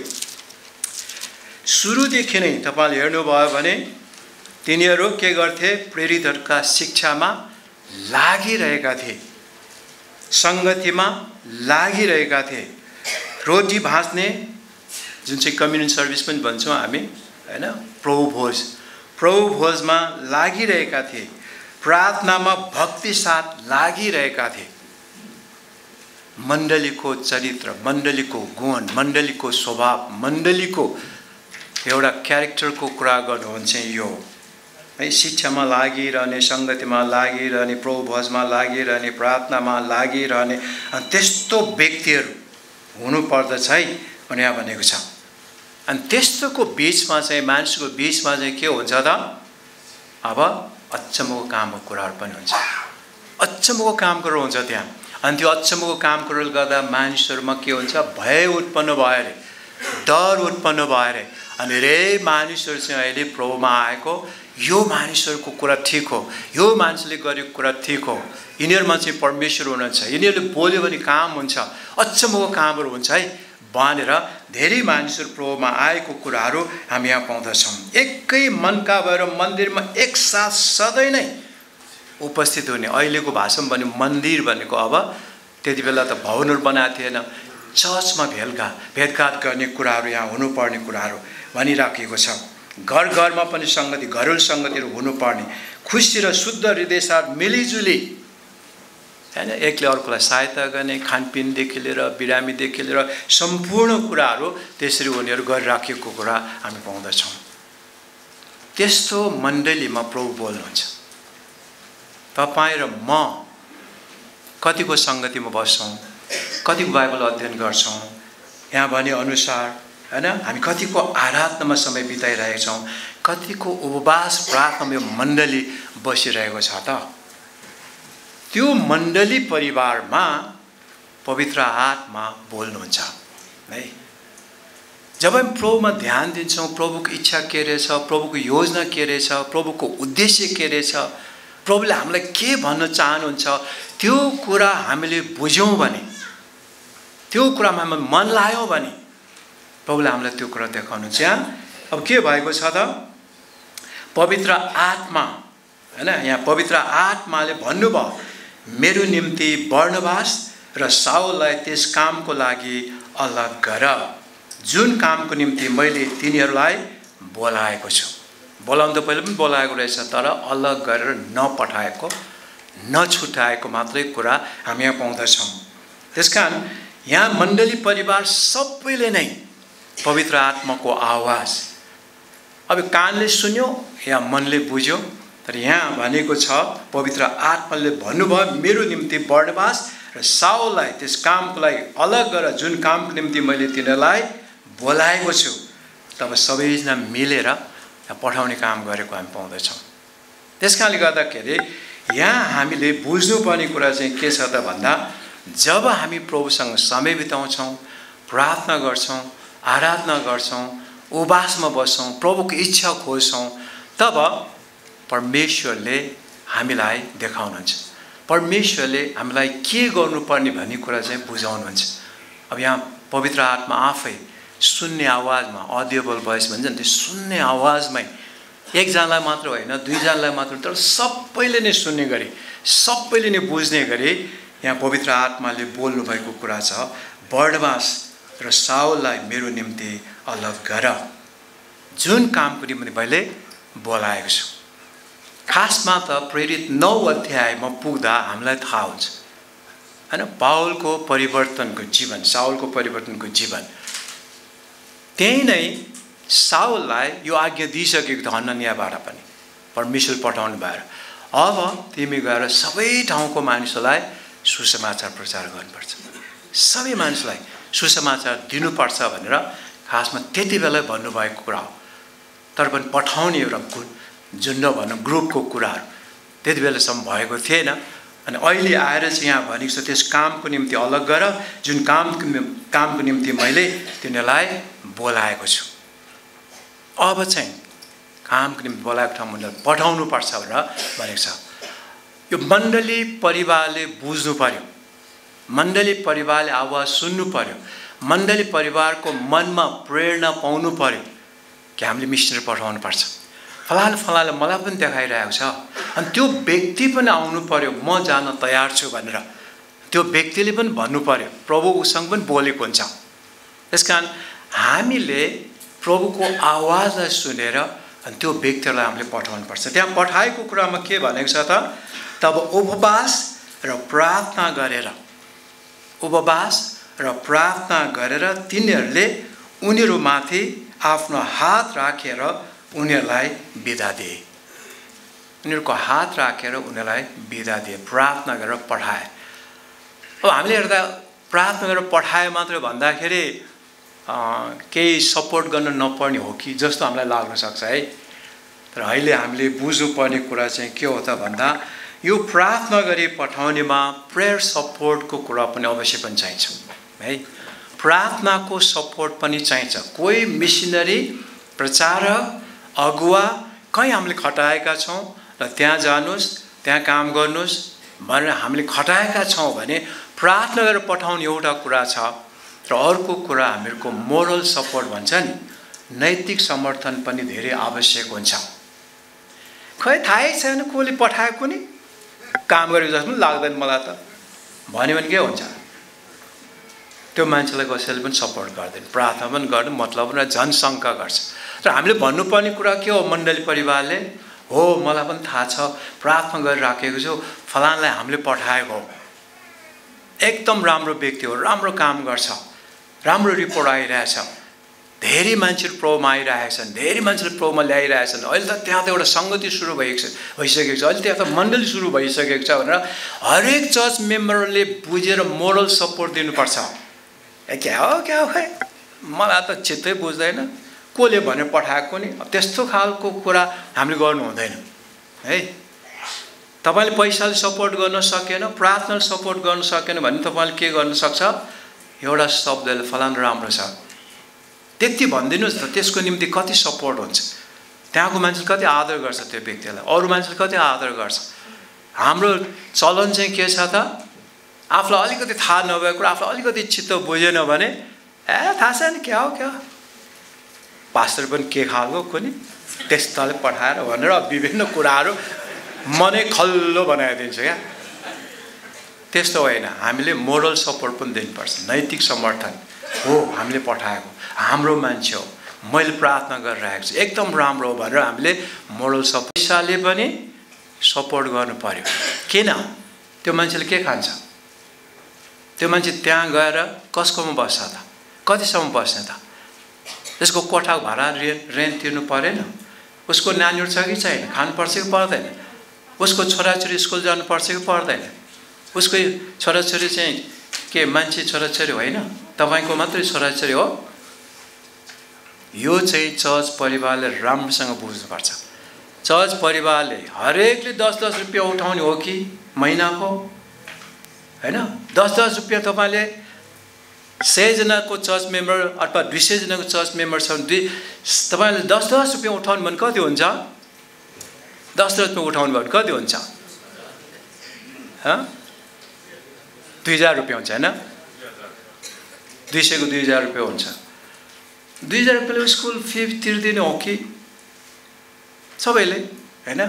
सुरुदेखि नै तपाईँले हेर्नुभयो भने तिनीहरू के गर्थे, प्रेरितहरूका शिक्षामा लागिरहेका थिए, संगतिमा लागिरहेका थिए, रोटी भाँच्ने जुन चाहिँ कम्युनिटी सर्भिस पनि भन्छौँ हामी हैन, प्रभुभोजमा लागिरहेका थिए, प्रार्थनामा भक्ति साथ लागिरहेका थिए। मण्डलीको चरित्र, मण्डलीको गुण, मण्डलीको स्वभाव, मण्डलीको एउटा क्यारेक्टरको कुरा गर्नु हो भने चाहिँ यो है, शिक्षामा लागिरहने, संगतिमा लागिरहने, प्रभुभोजमा लागिरहने, प्रार्थनामा लागिरहने, अनि त्यस्तो व्यक्तिहरू हुनुपर्दछ है भने यहाँ भनेको छ। अनि त्यस्तोको बिचमा चाहिँ मानिसको बिचमा चाहिँ के हुन्छ त, अब अचम्मको कामको कुराहरू पनि हुन्छ, अचम्मको काम कुरो हुन्छ त्यहाँ। अनि त्यो अचम्मको काम कुरोले गर्दा मानिसहरूमा के हुन्छ, भय उत्पन्न भयो अरे, डर उत्पन्न भयो अरे। अनि रे मानिसहरू चाहिँ अहिले प्रभुमा आएको, यो मानिसहरूको कुरा ठिक हो, यो मान्छेले गरेको कुरा ठिक हो, यिनीहरूमा चाहिँ परमेश्वर हुनुहुन्छ, यिनीहरूले बोल्यो भने काम हुन्छ, अचम्मको कामहरू हुन्छ है भनेर धेरै मानिसहरू प्रभुमा आएको कुराहरू हामी यहाँ पाउँदछौँ। एकै मनका भएर मन्दिरमा एकसाथ सधैँ नै उपस्थित हुने, अहिलेको भाषामा भने मन्दिर भनेको अब त्यति बेला त भवनहरू बनाएको थिएन, चर्चमा भेदघाट गर्ने कुराहरू यहाँ हुनुपर्ने कुराहरू भनिराखेको छ। घर घरमा पनि सङ्गति, घरेलु सङ्गतिहरू हुनुपर्ने, खुसी र शुद्ध हृदयसाथ मिलिजुली हैन, एकले अर्कोलाई सहायता गर्ने, खानपिनदेखि लिएर बिरामीदेखि लिएर सम्पूर्ण कुराहरू त्यसरी उनीहरू गरिराखेको कुरा हामी पाउँदछौँ। त्यस्तो मण्डलीमा प्रभु बोल्नुहुन्छ। तपाईँ र म कतिको सङ्गतिमा बस्छौँ, कतिको बाइबल अध्ययन गर्छौँ, यहाँ भने अनुसार हैन हामी कतिको आराधनामा समय बिताइरहेछौँ, कतिको उपवास प्रार्थनामा यो मण्डली बसिरहेको छ त। त्यो मण्डली परिवारमा पवित्र आत्मा बोल्नुहुन्छ है। जब हामी प्रभुमा ध्यान दिन्छौँ, प्रभुको इच्छा के रहेछ, प्रभुको योजना के रहेछ, प्रभुको उद्देश्य के रहेछ, प्रभुले हामीलाई के भन्न चाहनुहुन्छ, त्यो कुरा हामीले बुझ्यौँ भने, त्यो कुरामा हामीले मन लायौँ भने प्रभुले हामीलाई त्यो कुरा देखाउनु चाहिँ। अब के भएको छ त, पवित्र आत्मा हैन, यहाँ पवित्र आत्माले भन्नुभयो, मेरो निम्ति बर्नबास र साउललाई त्यस कामको लागि अलग गर जुन कामको निम्ति मैले तिनीहरूलाई बोलाएको छु बोलाउँदा पहिले पनि बोलाएको रहेछ तर अलग गरेर नपठाएको नछुटाएको मात्रै कुरा हामी यहाँ पाउँदछौँ त्यसकारण यहाँ मण्डली परिवार सबैले नै पवित्र आत्माको आवाज अब कानले सुन्यो या मनले बुझ्यो तर यहाँ भनेको छ पवित्र आत्माले भन्नुभयो मेरो निम्ति बर्नबास र साउललाई त्यस कामको लागि अलग गरेर जुन कामको निम्ति मैले तिनीलाई बोलाएको छु तब सबैजना मिलेर पठाउने काम गरेको हामी पाउँदैछौँ त्यसकारणले गर्दाखेरि यहाँ हामीले बुझ्नुपर्ने कुरा चाहिँ के छ त भन्दा जब हामी प्रभुसँग समय बिताउँछौँ प्रार्थना गर्छौँ आराधना गर्छौँ उपवासमा बस्छौँ प्रभुको इच्छा खोज्छौँ तब परमेश्वरले हामीलाई देखाउनुहुन्छ परमेश्वरले हामीलाई के गर्नुपर्ने भन्ने कुरा चाहिँ बुझाउनुहुन्छ अब यहाँ पवित्र आत्मा आफै सुन्ने आवाजमा ऑडिबल भोइस भन्छ नि त्यो सुन्ने आवाजमै एकजनालाई मात्र होइन दुईजनालाई मात्र तर सबैले नै सुन्ने गरी सबैले नै बुझ्ने गरी यहाँ पवित्र आत्माले बोल्नु भएको कुरा छ बर्नबास र साउललाई मेरो निम्ति अलग गर जुन कामको निम्ति मैले बोलाएको छु खासमा त प्रेरित 9 अध्यायमा पुग्दा हामीलाई थाहा हुन्छ हैन पावलको परिवर्तनको जीवन साउलको परिवर्तनको जीवन त्यही नै साउललाई यो आज्ञा दिइसकेको थियो हनन्याबाट पनि परमेश्वर पठाउनु भएर अब तिमी गएर सबै ठाउँको मानिसलाई सुसमाचार प्रचार गर्नुपर्छ सबै मानिसलाई सुसमाचार दिनुपर्छ भनेर खासमा त्यति बेला भन्नुभएको कुरा हो तर पनि पठाउने एउटा झुन्ड भनौँ ग्रुपको कुराहरू त्यति बेलासम्म भएको थिएन अनि अहिले आएर चाहिँ यहाँ भनेको छ त्यस कामको निम्ति अलग गर जुन कामको निम्ति मैले तिनीलाई बोलाएको छु अब चाहिँ कामको निम्ति बोलाएको ठाउँमा पठाउनु पर्छ भनेर भनेको छ यो मण्डली परिवारले बुझ्नु पर्यो मण्डली परिवारले आवाज सुन्नु पर्यो मण्डली परिवारको मनमा प्रेरणा पाउनु पर्यो कि हामीले मिसनरी पठाउनु पर्छ फलाल फलाल मलाई पनि देखाइरहेको छ अनि त्यो व्यक्ति पनि आउनु पर्यो म जान तयार छु भनेर त्यो व्यक्तिले पनि भन्नु पर्यो प्रभु उसँग पनि बोलेको हुन्छ त्यसकारण हामीले प्रभुको आवाजलाई सुनेर अनि त्यो व्यक्तिलाई हामीले पठाउनु पर्छ त्यहाँ पठाएको कुरामा के भनेको छ त तब उपवास र प्रार्थना गरेर तिनीहरूले उनीहरूमाथि आफ्नो हात राखेर उनीहरूलाई बिदा दिए उनीहरूको हात राखेर उनीहरूलाई बिदा दिए प्रार्थना गरेर पठाए अब हामीले हेर्दा प्रार्थना गरेर पठाए मात्र भन्दाखेरि केही सपोर्ट गर्न नपर्ने हो कि जस्तो हामीलाई लाग्न सक्छ है तर अहिले हामीले बुझ्नुपर्ने कुरा चाहिँ के हो त भन्दा यो प्रार्थना गरी पठाउनेमा प्रेयर सपोर्टको कुरा पनि अवश्य पनि चाहिन्छ है प्रार्थनाको सपोर्ट पनि चाहिन्छ कोही मिसनरी प्रचारक अगुवा कहीँ हामीले खटाएका छौँ र त्यहाँ जानुस् त्यहाँ काम गर्नुस् भनेर हामीले खटाएका छौँ भने प्रार्थना गरेर पठाउने एउटा कुरा छ र अर्को कुरा हामीहरूको मोरल सपोर्ट भन्छ नि नैतिक समर्थन पनि धेरै आवश्यक हुन्छ खै थाहै छैन कसले पठाएको नि काम गरेको जस्तो पनि लाग्दैन मलाई त भन्यो भने के हुन्छ त्यो मान्छेलाई कसैले पनि सपोर्ट गर्दैन प्रार्थना पनि गर्नु मतलब र जनशङ्का गर्छ र हामीले भन्नुपर्ने कुरा के हो मण्डली परिवारले हो मलाई पनि थाहा छ प्रार्थना गरिराखेको छु फलानलाई हामीले पठाएको हो एकदम राम्रो व्यक्ति हो राम्रो काम गर्छ राम्रो रिपोर्ट आइरहेछ धेरै मान्छेहरू प्रभुमा आइरहेछन् धेरै मान्छेहरू प्रभुमा ल्याइरहेछन् अहिले त त्यहाँ त एउटा सङ्गति सुरु भइसकेको छ अहिले त्यहाँ त मण्डली सुरु भइसकेको छ भनेर हरेक चर्च मेम्बरले बुझेर मोरल सपोर्ट दिनुपर्छ ए क्या हो खै मलाई त चित्तै बुझ्दैन कसले भनेर पठाएको नि त्यस्तो खालको कुरा हामीले गर्नु हुँदैन है तपाईँले पैसाले सपोर्ट गर्न सकेन प्रार्थनाले सपोर्ट गर्न सकेन भने तपाईँले के गर्न सक्छ एउटा शब्दले फलान राम्रो छ त्यति भनिदिनुहोस् त त्यसको निम्ति कति सपोर्ट हुन्छ त्यहाँको मान्छेले कति आदर गर्छ त्यो व्यक्तिलाई अरू मान्छेले कति आदर गर्छ हाम्रो चलन चाहिँ के छ त आफूलाई अलिकति थाहा नभएको कुरा आफूलाई अलिकति चित्त बुझेन भने ए थाहा छैन क्या हो पास्टर पनि के खालको कुनै त्यस्ताले पठाएर भनेर विभिन्न कुराहरू मनै खल्लो बनाइदिन्छ क्या त्यस्तो होइन हामीले मोरल सपोर्ट पनि दिनुपर्छ नैतिक समर्थन हो हामीले पठाएको हाम्रो मान्छे हो मैले प्रार्थना गरिरहेको छु एकदम राम्रो हो भनेर हामीले मोडल सबैले पनि सपोर्ट गर्नु पर्यो किन त्यो मान्छेले के खान्छ त्यो मान्छे त्यहाँ गएर कसकोमा बस्छ त कतिसम्म बस्ने त त्यसको कोठा भाडा रेन्ट तिर्नु पर्दैन उसको नानीहरु छ कि छैन खान पर्छ कि पर्दैन उसको छोराछोरी स्कुल जानु पर्छ कि पर्दैन उसको छोराछोरी चाहिँ के मान्छे छोराछोरी होइन तपाईको मात्रै छोराछोरी हो यो चाहिँ चर्च परिवारले राम्रोसँग बुझ्नु पर्छ चर्च परिवारले हरेकले 10-10 रुपैयाँ उठाउने हो कि महिनाको हैन 10-10 रुपैयाँ तपाईले 100 जनाको चर्च मेम्बर अथवा 200 जनाको चर्च मेम्बर छ भने तपाईले 10-10 रुपैयाँ उठाउनु भने कति हुन्छ 10 रुपैयाँ उठाउनु भने कति हुन्छ ह 2000 रुपैयाँ हुन्छ हैन 200 को 2000 रुपैयाँ हुन्छ 2000 रुपैयाँले स्कुल फी तिर्दिने हो कि सबैले हैन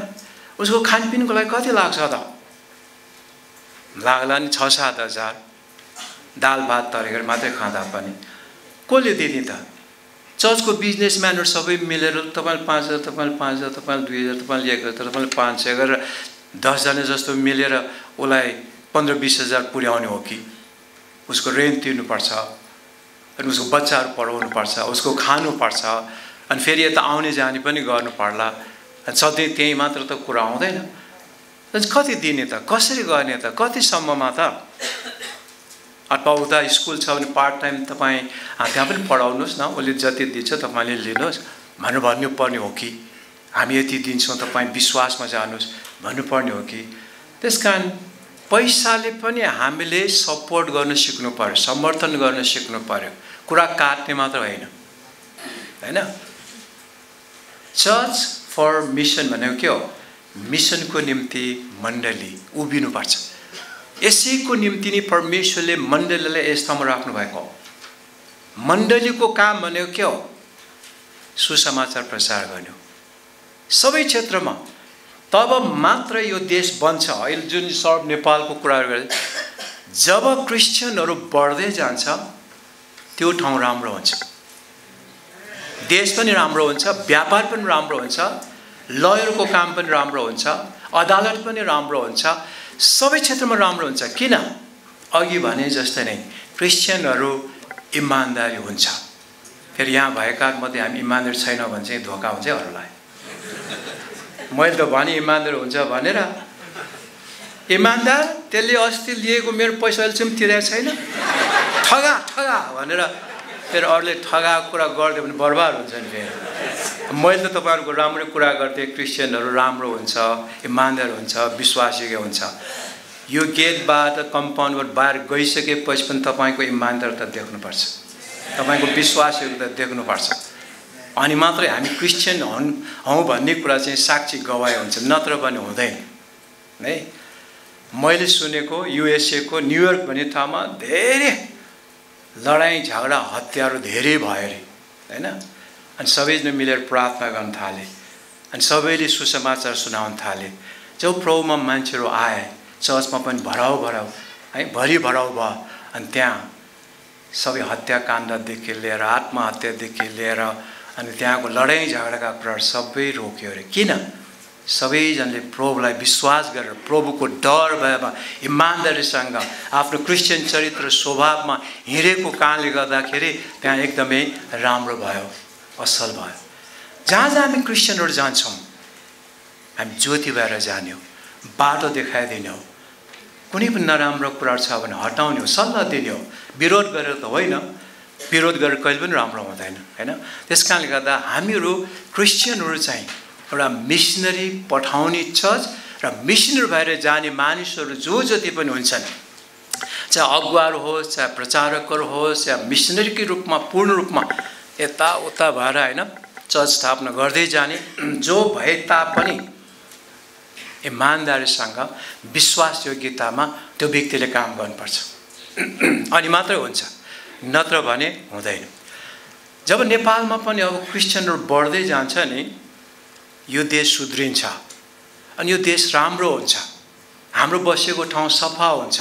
उसको खानपिनको लागि कति लाग्छ त लाग्ला नि 6-7 हजार दाल भात तरेर मात्रै खाँदा पनि कसले दिने त चर्चको बिजनेसम्यानहरु सबै मिलेर तपाईले 5000 तपाईले 5000 तपाईले 2000 तपाईले 1000 तपाईले 500 गरेर 10 जना जस्तो मिलेर उलाई 15-20 हजार पुर्याउने हो कि उसको रेन्ट तिर्नुपर्छ अनि उसको बच्चाहरु पढाउनुपर्छ उसको खानुपर्छ अनि फेरि यता आउने जाने पनि गर्नु पर्ला अनि सधैँ त्यही मात्र त कुरा आउँदैन अनि कति दिने त कसरी गर्ने त कतिसम्ममा त अथवा उता स्कुल छ भने पार्ट टाइम तपाई त्यहाँ पनि पढाउनुस् न उसले जति दिन्छ तपाईले लिनुहोस् भन्नु भन्नुपर्ने हो कि हामी यति दिन्छौँ तपाई विश्वासमा जानुस् भन्नुपर्ने हो कि त्यसकारण पैसाले पनि हामीले सपोर्ट गर्न सिक्नु पर्यो समर्थन गर्न सिक्नु पर्यो कुरा काट्ने मात्र होइन हैन चर्च फर मिशन भनेको के हो मिशनको निम्ति मण्डली उभिनु पर्छ यसैको निम्ति नै परमेश्वरले मण्डलीलाई यस ठाउँमा राख्नु भएको हो मण्डलीको काम भनेको के हो सुसमाचार प्रसार गर्नु सबै क्षेत्रमा तब मात्र यो देश बन्छ अहिले जुन सर्व नेपालको कुरा गर्दै जब क्रिस्चियनहरु बढ्दै जान्छ त्यो ठाउँ राम्रो हुन्छ देश पनि राम्रो हुन्छ व्यापार पनि राम्रो हुन्छ लयरको काम पनि राम्रो हुन्छ अदालत पनि राम्रो हुन्छ सबै क्षेत्रमा राम्रो हुन्छ किन अघि भने जस्तै नै क्रिस्चियनहरु इमानदारी हुन्छ फेरि यहाँ भएका मध्ये हामी इमानदार छैनौं भने चाहिँ धोका हुन्छ अरूलाई मैले त भने इमानदार हुन्छ भनेर इमानदार त्यसले अस्ति लिएको मेरो पैसा अहिलेसम्म तिरेको छैन ठगा ठगा भनेर फेरि अरूले ठगा कुरा गर्दै भने बर्बाद हुन्छ नि फेरि मैले त तपाईहरुको राम्रो कुरा गर्थे क्रिस्चियनहरु राम्रो हुन्छ इमानदार हुन्छ विश्वासिय हुन्छ यो गेटबाट कम्पाउन्डबाट बाहिर गइसकेपछि पनि तपाईको इमानदारता देख्नुपर्छ तपाईको विश्वासियता देख्नुपर्छ अनि मात्रै हामी क्रिस्चियन हौ भन्ने कुरा चाहिँ साक्षी गवाह हुन्छ नत्र पनि हुँदैन है मैले सुनेको युएसए को न्युयोर्क भन्ने ठाउँमा धेरै लडाई झगडा हत्याहरू धेरै भयो रे हैन अनि सबैजना मिलेर प्रार्थना गर्न थाले अनि सबैले सुसमाचार सुनाउन थाले जो प्रभुमा मान्छेहरू आए चर्चमा पनि भराउ है भरि भराउ भयो अनि त्यहाँ सबै हत्याकाण्डदेखि लिएर आत्महत्यादेखि लिएर अनि त्यहाँको लडाई झगडाका कुरा सबै रोक्यो रे किन सबैजनाले प्रभुलाई विश्वास गरेर प्रभुको डर भएमा इमानदारीसँग आफ्नो क्रिस्चियन चरित्र स्वभावमा हिँडेको कारणले गर्दाखेरि त्यहाँ एकदमै राम्रो भयो असल भयो जहाँ जहाँ हामी क्रिस्चियनहरु जान्छौँ हामी ज्योति भएर जान्यौ बाटो देखाइदिन्यौ कुनै पनि नराम्रो कुरा छ भने हटाउने हो सल्लाह दिने हो विरोध गरेर त होइन विरोध गरेर कहिले पनि राम्रो हुँदैन हैन त्यसकारणले गर्दा हामीहरु क्रिस्चियनहरु चाहिँ एउटा मिशनरी पठाउने चर्च र मिशनरी भएर जाने मानिसहरु जो जति पनि हुन्छन् चाहे अगुवाहरू होस् चाहे प्रचारकहरू होस् या मिशनरीको रूपमा पूर्ण रूपमा यता उता भएर हैन चर्च स्थापना गर्दै जाने जो भए तापनि इमानदारीसँग विश्वासयोग्यतामा त्यो व्यक्तिले काम गर्नुपर्छ अनि मात्रै हुन्छ नत्र भने हुँदैन जब नेपालमा पनि अब क्रिस्चियनहरु बढ्दै जान्छ नि यो देश सुध्रिन्छ अनि यो देश राम्रो हुन्छ हाम्रो बसेको ठाउँ सफा हुन्छ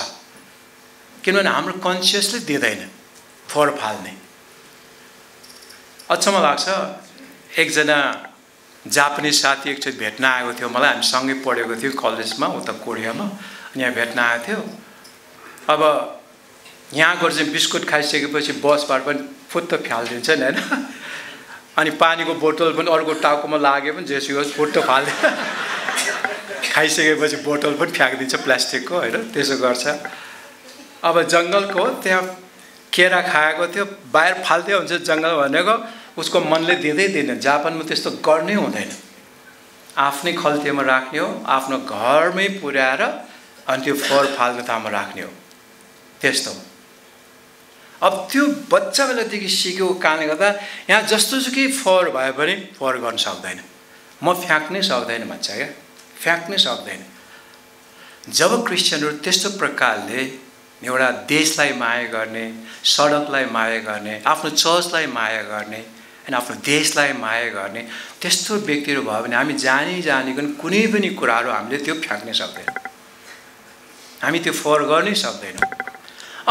किनभने हाम्रो कन्सियसले दिदैन फोहोर फाल्ने अचम्म लाग्छ एकजना जापानिज साथी एकचोटि भेट्न आएको थियो मलाई हामी सँगै पढेको थियौँ कलेजमा उता कोरियामा अनि यहाँ भेट्न आएको थियो अब यहाँ गएर चाहिँ बिस्कुट खाइसकेपछि बसबाट पनि फुत्त फाल्दिन्छ नि हैन अनि पानीको बोतल पनि अर्को टाउकोमा लाग्यो पनि जेसुकै होस् फुत्त फाल्दिन्छ खाइसकेपछि बोतल पनि फ्याँकिदिन्छ प्लास्टिकको हैन त्यसो गर्छ अब जंगलको त्यहाँ केरा खाएको थियो बाहिर फाल्दै हुन्छ जंगल भनेको उसको मनले दिँदै दिदैन जापानमा त्यस्तो गर्नै हुँदैन आफ्नै खल्तीमा राख्ने हो आफ्नो घरमै पुर्याएर अनि त्यो फोहोर फाल्ने ठाउँमा राख्ने हो त्यस्तो अब त्यो बच्चा बेलादेखि सिकेको कारणले गर्दा यहाँ जस्तोसुकै फोहोर भए पनि फोहोर गर्न सक्दैन म फ्याँक्नै सक्दैन भन्छ क्या फ्याँक्नै सक्दैन जब क्रिस्चियनहरू त्यस्तो प्रकारले एउटा देशलाई माया गर्ने सडकलाई माया गर्ने आफ्नो चर्चलाई माया गर्ने अनि आफ्नो देशलाई माया गर्ने त्यस्तो व्यक्तिहरू भयो भने हामी जानी कुनै पनि कुराहरू हामीले त्यो फ्याँक्नै सक्दैनौँ हामी त्यो फोहोर गर्नै सक्दैनौँ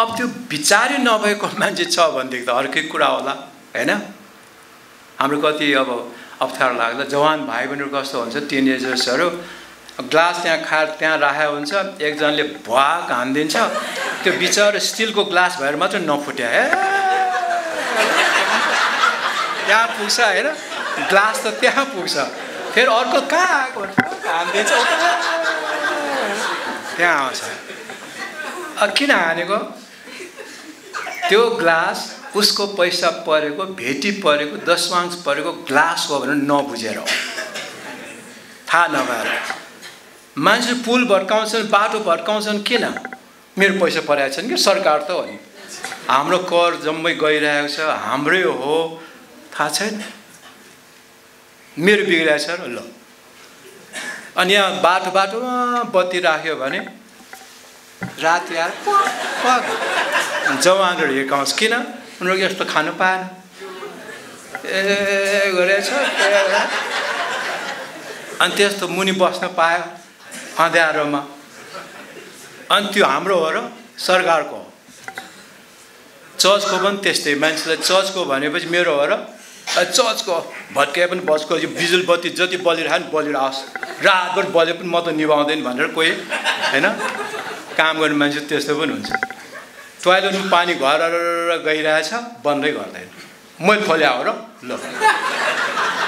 अब त्यो विचारै नभएको मान्छे छ भनेदेखि त अर्कै कुरा होला हैन हाम्रो कति अब अप्ठ्यारो लाग्ला जवान भाइ बहिनीहरू कस्तो हुन्छ टिनेजर्सहरू ग्लास त्यहाँ खा त्यहाँ राखेको हुन्छ एकजनाले भ्वाक हानिदिन्छ त्यो बिचरा स्टिलको ग्लास भएर मात्र नफुट्या है त्यहाँ पुग्छ होइन ग्लास त त्यहाँ पुग्छ फेरि अर्को कहाँ आएको हानिदिन्छ त्यहाँ आउँछ किन हानेको त्यो ग्लास उसको पैसा परेको भेटी परेको 10 अंश परेको ग्लास हो भनेर नबुझेर हो थाहा नभएर मान्छे पुल भड्काउँछन् बाटो भड्काउँछन् किन मेरो पैसा परेको छन् कि सरकार त हो नि हाम्रो कर जम्मै गइरहेको छ हाम्रै हो थाहा छैन मेरो बिग्रिरहेको छ ल अनि यहाँ बाटो बाटोमा बत्ती राख्यो भने राति आएर जवानहरू हिर्काउँछ किन उनीहरू यस्तो खानु पाएन ए गरेछ अनि त्यस्तो मुनि बस्न पायो अँध्यारोमा अनि त्यो हाम्रो हो र सरकारको हो चर्चको पनि त्यस्तै मान्छेलाई चर्चको भनेपछि मेरो हो र चर्चको भत्काए पनि बसको बिजुल बत्ती जति बलिरह्यो नि बलिरहोस् रातभर बल्यो पनि म त निभाउँदैन भनेर कोही हैन काम गर्ने मान्छे त्यस्तो पनि हुन्छ टोयलेटमा पानी घर गइरहेछ बन्दै गर्दैन मैले खोले हो र ल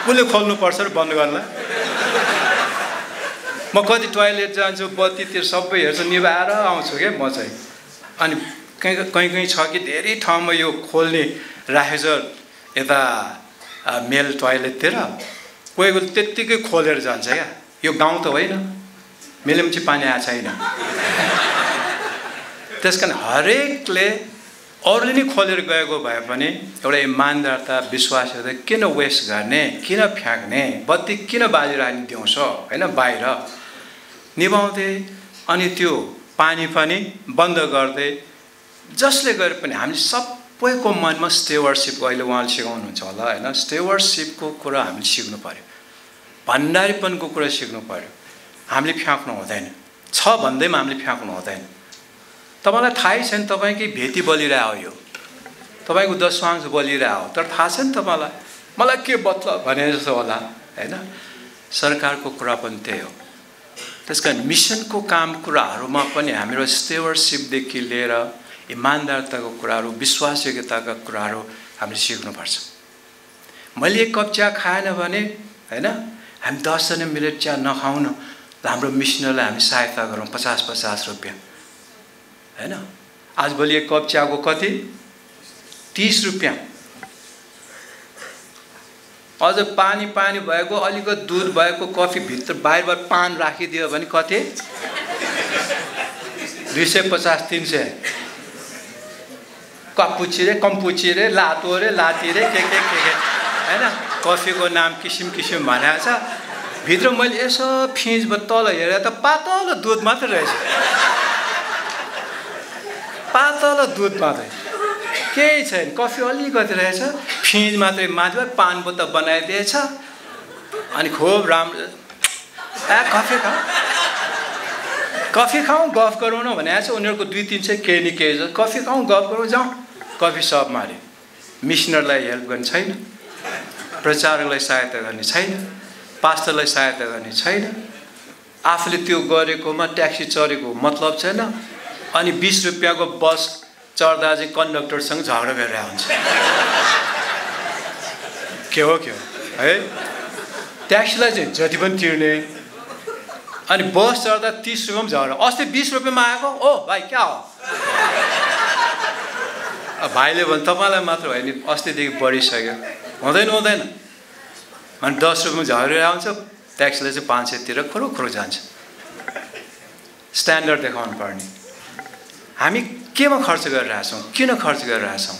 कसले खोल्नुपर्छ र बन्द गर्ला म कति टोयलेट जान्छु बत्तीतिर सबै हेर्छु निभाएर आउँछु के म चाहिँ अनि कहीँ कहीँ छ कि धेरै ठाउँमा यो खोल्ने राखेछ यता मेल टोयलेटतिर कोही कोही त्यत्तिकै खोलेर जान्छ क्या यो गाउँ त होइन मेलमा चाहिँ पानी आएको छैन त्यस कारण हरेकले अरूले नै खोलेर गएको भए पनि एउटा इमान्दारता विश्वासता किन वेस्ट गर्ने किन फ्याँक्ने बत्ती किन बालिरहने दिउँसो होइन बाहिर निभाउँदै अनि त्यो पानी पनि बन्द गर्दै जसले गरे पनि हामी सबैको मनमा स्टेवर्डसिप अहिले उहाँले सिकाउनुहुन्छ होला होइन स्टेवर्डसिपको कुरा हामीले सिक्नु पऱ्यो भण्डारीपनको कुरा सिक्नु पऱ्यो हामीले फ्याँक्नु हुँदैन छ भन्दैमा हामीले फ्याँक्नु हुँदैन तपाईलाई थाहै छैन तपाईकै भेटी बलिरहेको यो तपाईको 10 अंश बलिरहेको तर थाहा छैन तपाईलाई मलाई के मतलब भने जस्तो होला हैन सरकारको कुरा पनि त्यही हो त्यसकारण मिसनको काम कुराहरुमा पनि हाम्रो स्टेवर्डसिपदेखि लिएर इमानदारताको कुराहरु विश्वासयोग्यताका कुराहरु हामीले सिक्नुपर्छ मैले एक कप चिया खाएन भने हैन हामी 10 जना मिलेर चिया नखाउन हाम्रो मिसनरलाई हामी सहायता गरौँ 50-50 रुपैयाँ हैन आजभोलि एक कप चियाको कति 30 रुपैयाँ अझ पानी भएको अलिकति दुध भएको कफी भित्र बाहिरबाट पान राखिदियो भने कति 250-300 कम्पुचिरे लातोरे लातिरे के हैन कफीको नाम किसिम भनेको छ भित्र मैले यसो फिजबाट तल हेरेँ त पातलो दुध मात्र रहेछ पातलो दुध मात्रै केही छैन कफी अलिकति रहेछ फिज मात्रै माथिबाट पान बोतल बनाइदिएछ अनि खोब राम्रो ए कफी खाउँ गफ गरौँ न भनेको छ उनीहरूको 2-3 सय केही नि केही छ कफी खाउँ गफ गरौँ जाउँ कफी सपमा अरे मिसनरलाई हेल्प गर्नु छैन प्रचारकलाई सहायता गर्ने छैन, पास्टरलाई सहायता गर्ने छैन, आफूले त्यो गरेकोमा ट्याक्सी चढेको मतलब छैन, अनि 20 रुपैयाँको बस चढ्दा चाहिँ कन्डक्टरसँग झगडा गरेर आउँछ। के हो है ट्याक्सीलाई चाहिँ जति पनि तिर्ने, अनि बस चढ्दा 30 रुपैयाँमा झगडा, अस्ति 20 रुपैयाँमा आएको, ओ भाइ क्या हो? भाइले भन्छ तपाईलाई मात्र होइन, अस्तिदेखि बढिसक्यो, हुँदैन। अनि 10 रुपैयाँमा झगडा आउँछ, ट्याक्सीले चाहिँ 500 तिर खुरो जान्छ। स्ट्यान्डर्ड देखाउनु पर्ने। हामी केमा खर्च गरिरहेका छौं, किन खर्च गरिरहेका छौं?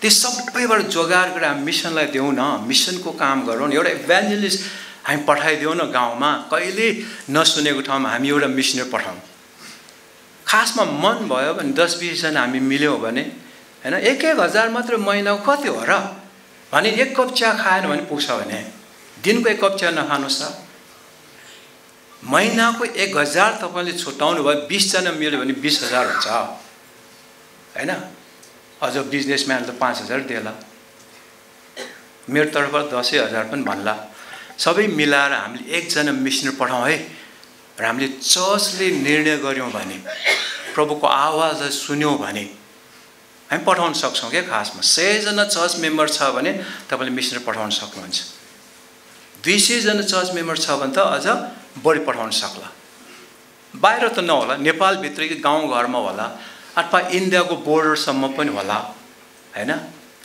त्यो सबैबाट जोगार गरेर हामी मिसनलाई देऊ न, मिसनको काम गरौँ न। एउटा इभ्यान्जेलिस्ट हामी पठाइदेऊ न गाउँमा, कहिले नसुनेको ठाउँमा हामी एउटा मिसनरी पठाउँ। खासमा मन भयो भने 10-20 जना हामी मिल्यौँ भने, हैन 1,000 मात्र महिनाको कति हो र भने, 1 कप चिया खाएन भने पुग्छ भने, दिनको 1 कप चिया नखानुस् न। महिनाको 1,000 तपाईले छुटाउनु भयो, 20 जना मिल्यो भने 20,000 हुन्छ, हैन? अझ बिजनेसम्यान त 5,000 देला, मेरो तर्फबाट 10,000 पनि भन्ला। सबै मिलाएर हामीले 1 जना मिसनरी पठाउँ है, र हामीले चर्चले निर्णय गर्यौँ भने, प्रभुको आवाजलाई सुन्यौँ भने हामी पठाउन सक्छौँ के। खासमा 100 जना चर्च मेम्बर छ भने तपाईले मिसनरी पठाउन सक्नुहुन्छ, 200 जना चर्च मेम्बर छ भने त अझ बढी पठाउन सक्ला। बाहिर त नहोला, नेपाल भित्रकै गाउँ घरमा होला, अथवा इन्डियाको बोर्डरसम्म पनि होला, हैन?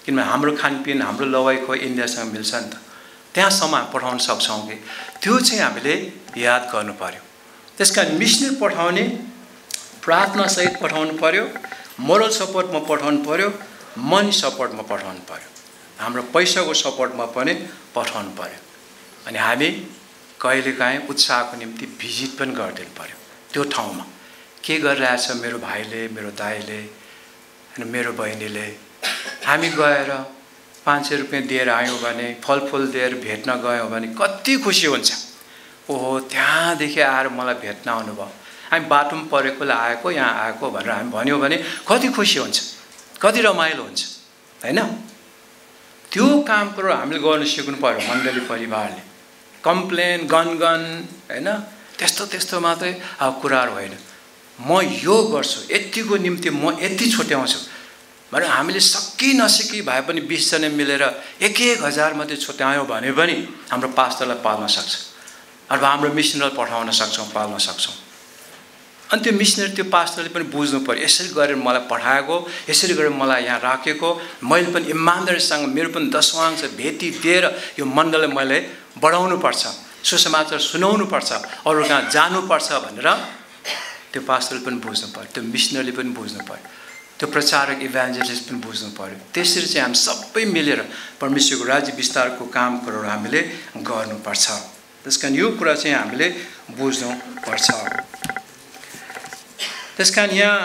किनभने हाम्रो खानपिन, हाम्रो लवाइखो इन्डियासँग मिल्छ नि त, त्यहाँसम्म हामी पठाउन सक्छौँ कि। त्यो चाहिँ हामीले याद गर्नु पर्यो। त्यसकारण मिसनरी पठाउने प्रार्थनासहित पठाउनु पर्यो, मोरल सपोर्टमा पठाउनु पर्यो, मनी सपोर्टमा पठाउनु पर्यो, हाम्रो पैसाको सपोर्टमा पनि पठाउनु पर्यो। अनि हामी कहिलेकाहीँ उत्साहको निम्ति भिजिट पनि गरिदिनु पर्यो त्यो ठाउँमा। के गरिरहेछ मेरो भाइले, मेरो दाइले, अनि मेरो बहिनीले? हामी गएर 500 रुपैयाँ दिएर आयौँ भने, फलफुल दिएर भेट्न गयौँ भने कति खुसी हुन्छ। ओहो, त्यहाँदेखि आएर मलाई भेट्न आउनुभयो, हामी बाटोमा परेकोलाई आएको, यहाँ आएको भनेर हामी भन्यौँ भने कति खुसी हुन्छ, कति रमाइलो हुन्छ, हैन? त्यो काम कुरो हामीले गर्न सिक्नु पर्यो मण्डली परिवारले। कम्प्लेन गनगन, हैन, त्यस्तो मात्रै अब कुराहरू होइन। म यो गर्छु, यतिको निम्ति म यति छुट्याउँछु भनेर हामीले सकि नसकि भए पनि 20 जना मिलेर 1,000 मात्रै छुट्यायौँ भने पनि हाम्रो पास्टरलाई पाल्न सक्छ, अथवा हाम्रो मिसनरी पठाउन सक्छौँ, पाल्न सक्छौँ। अनि त्यो मिसनरी त्यो पास्टरले पनि बुझ्नु पर्यो, यसरी गरेर मलाई पठाएको, यसरी गरेर मलाई यहाँ राखेको, मैले पनि इमान्दारीसँग मेरो पनि 10वांश भेटी दिएर यो मण्डललाई मैले बढाउनुपर्छ, सुसमाचार सुनाउनुपर्छ, अरू कहाँ जानुपर्छ भनेर त्यो पास्टरले पनि बुझ्नु पर्यो, त्यो मिसनरीले पनि बुझ्नु पर्यो, त्यो प्रचारक इभ्यान्जेलिस्ट पनि बुझ्नु पर्यो। त्यसरी चाहिँ हामी सबै मिलेर परमेश्वरको राज्य विस्तारको काम कुरोहरू हामीले गर्नुपर्छ। त्यस कारण यो कुरा चाहिँ हामीले बुझ्नुपर्छ। त्यस कारण यहाँ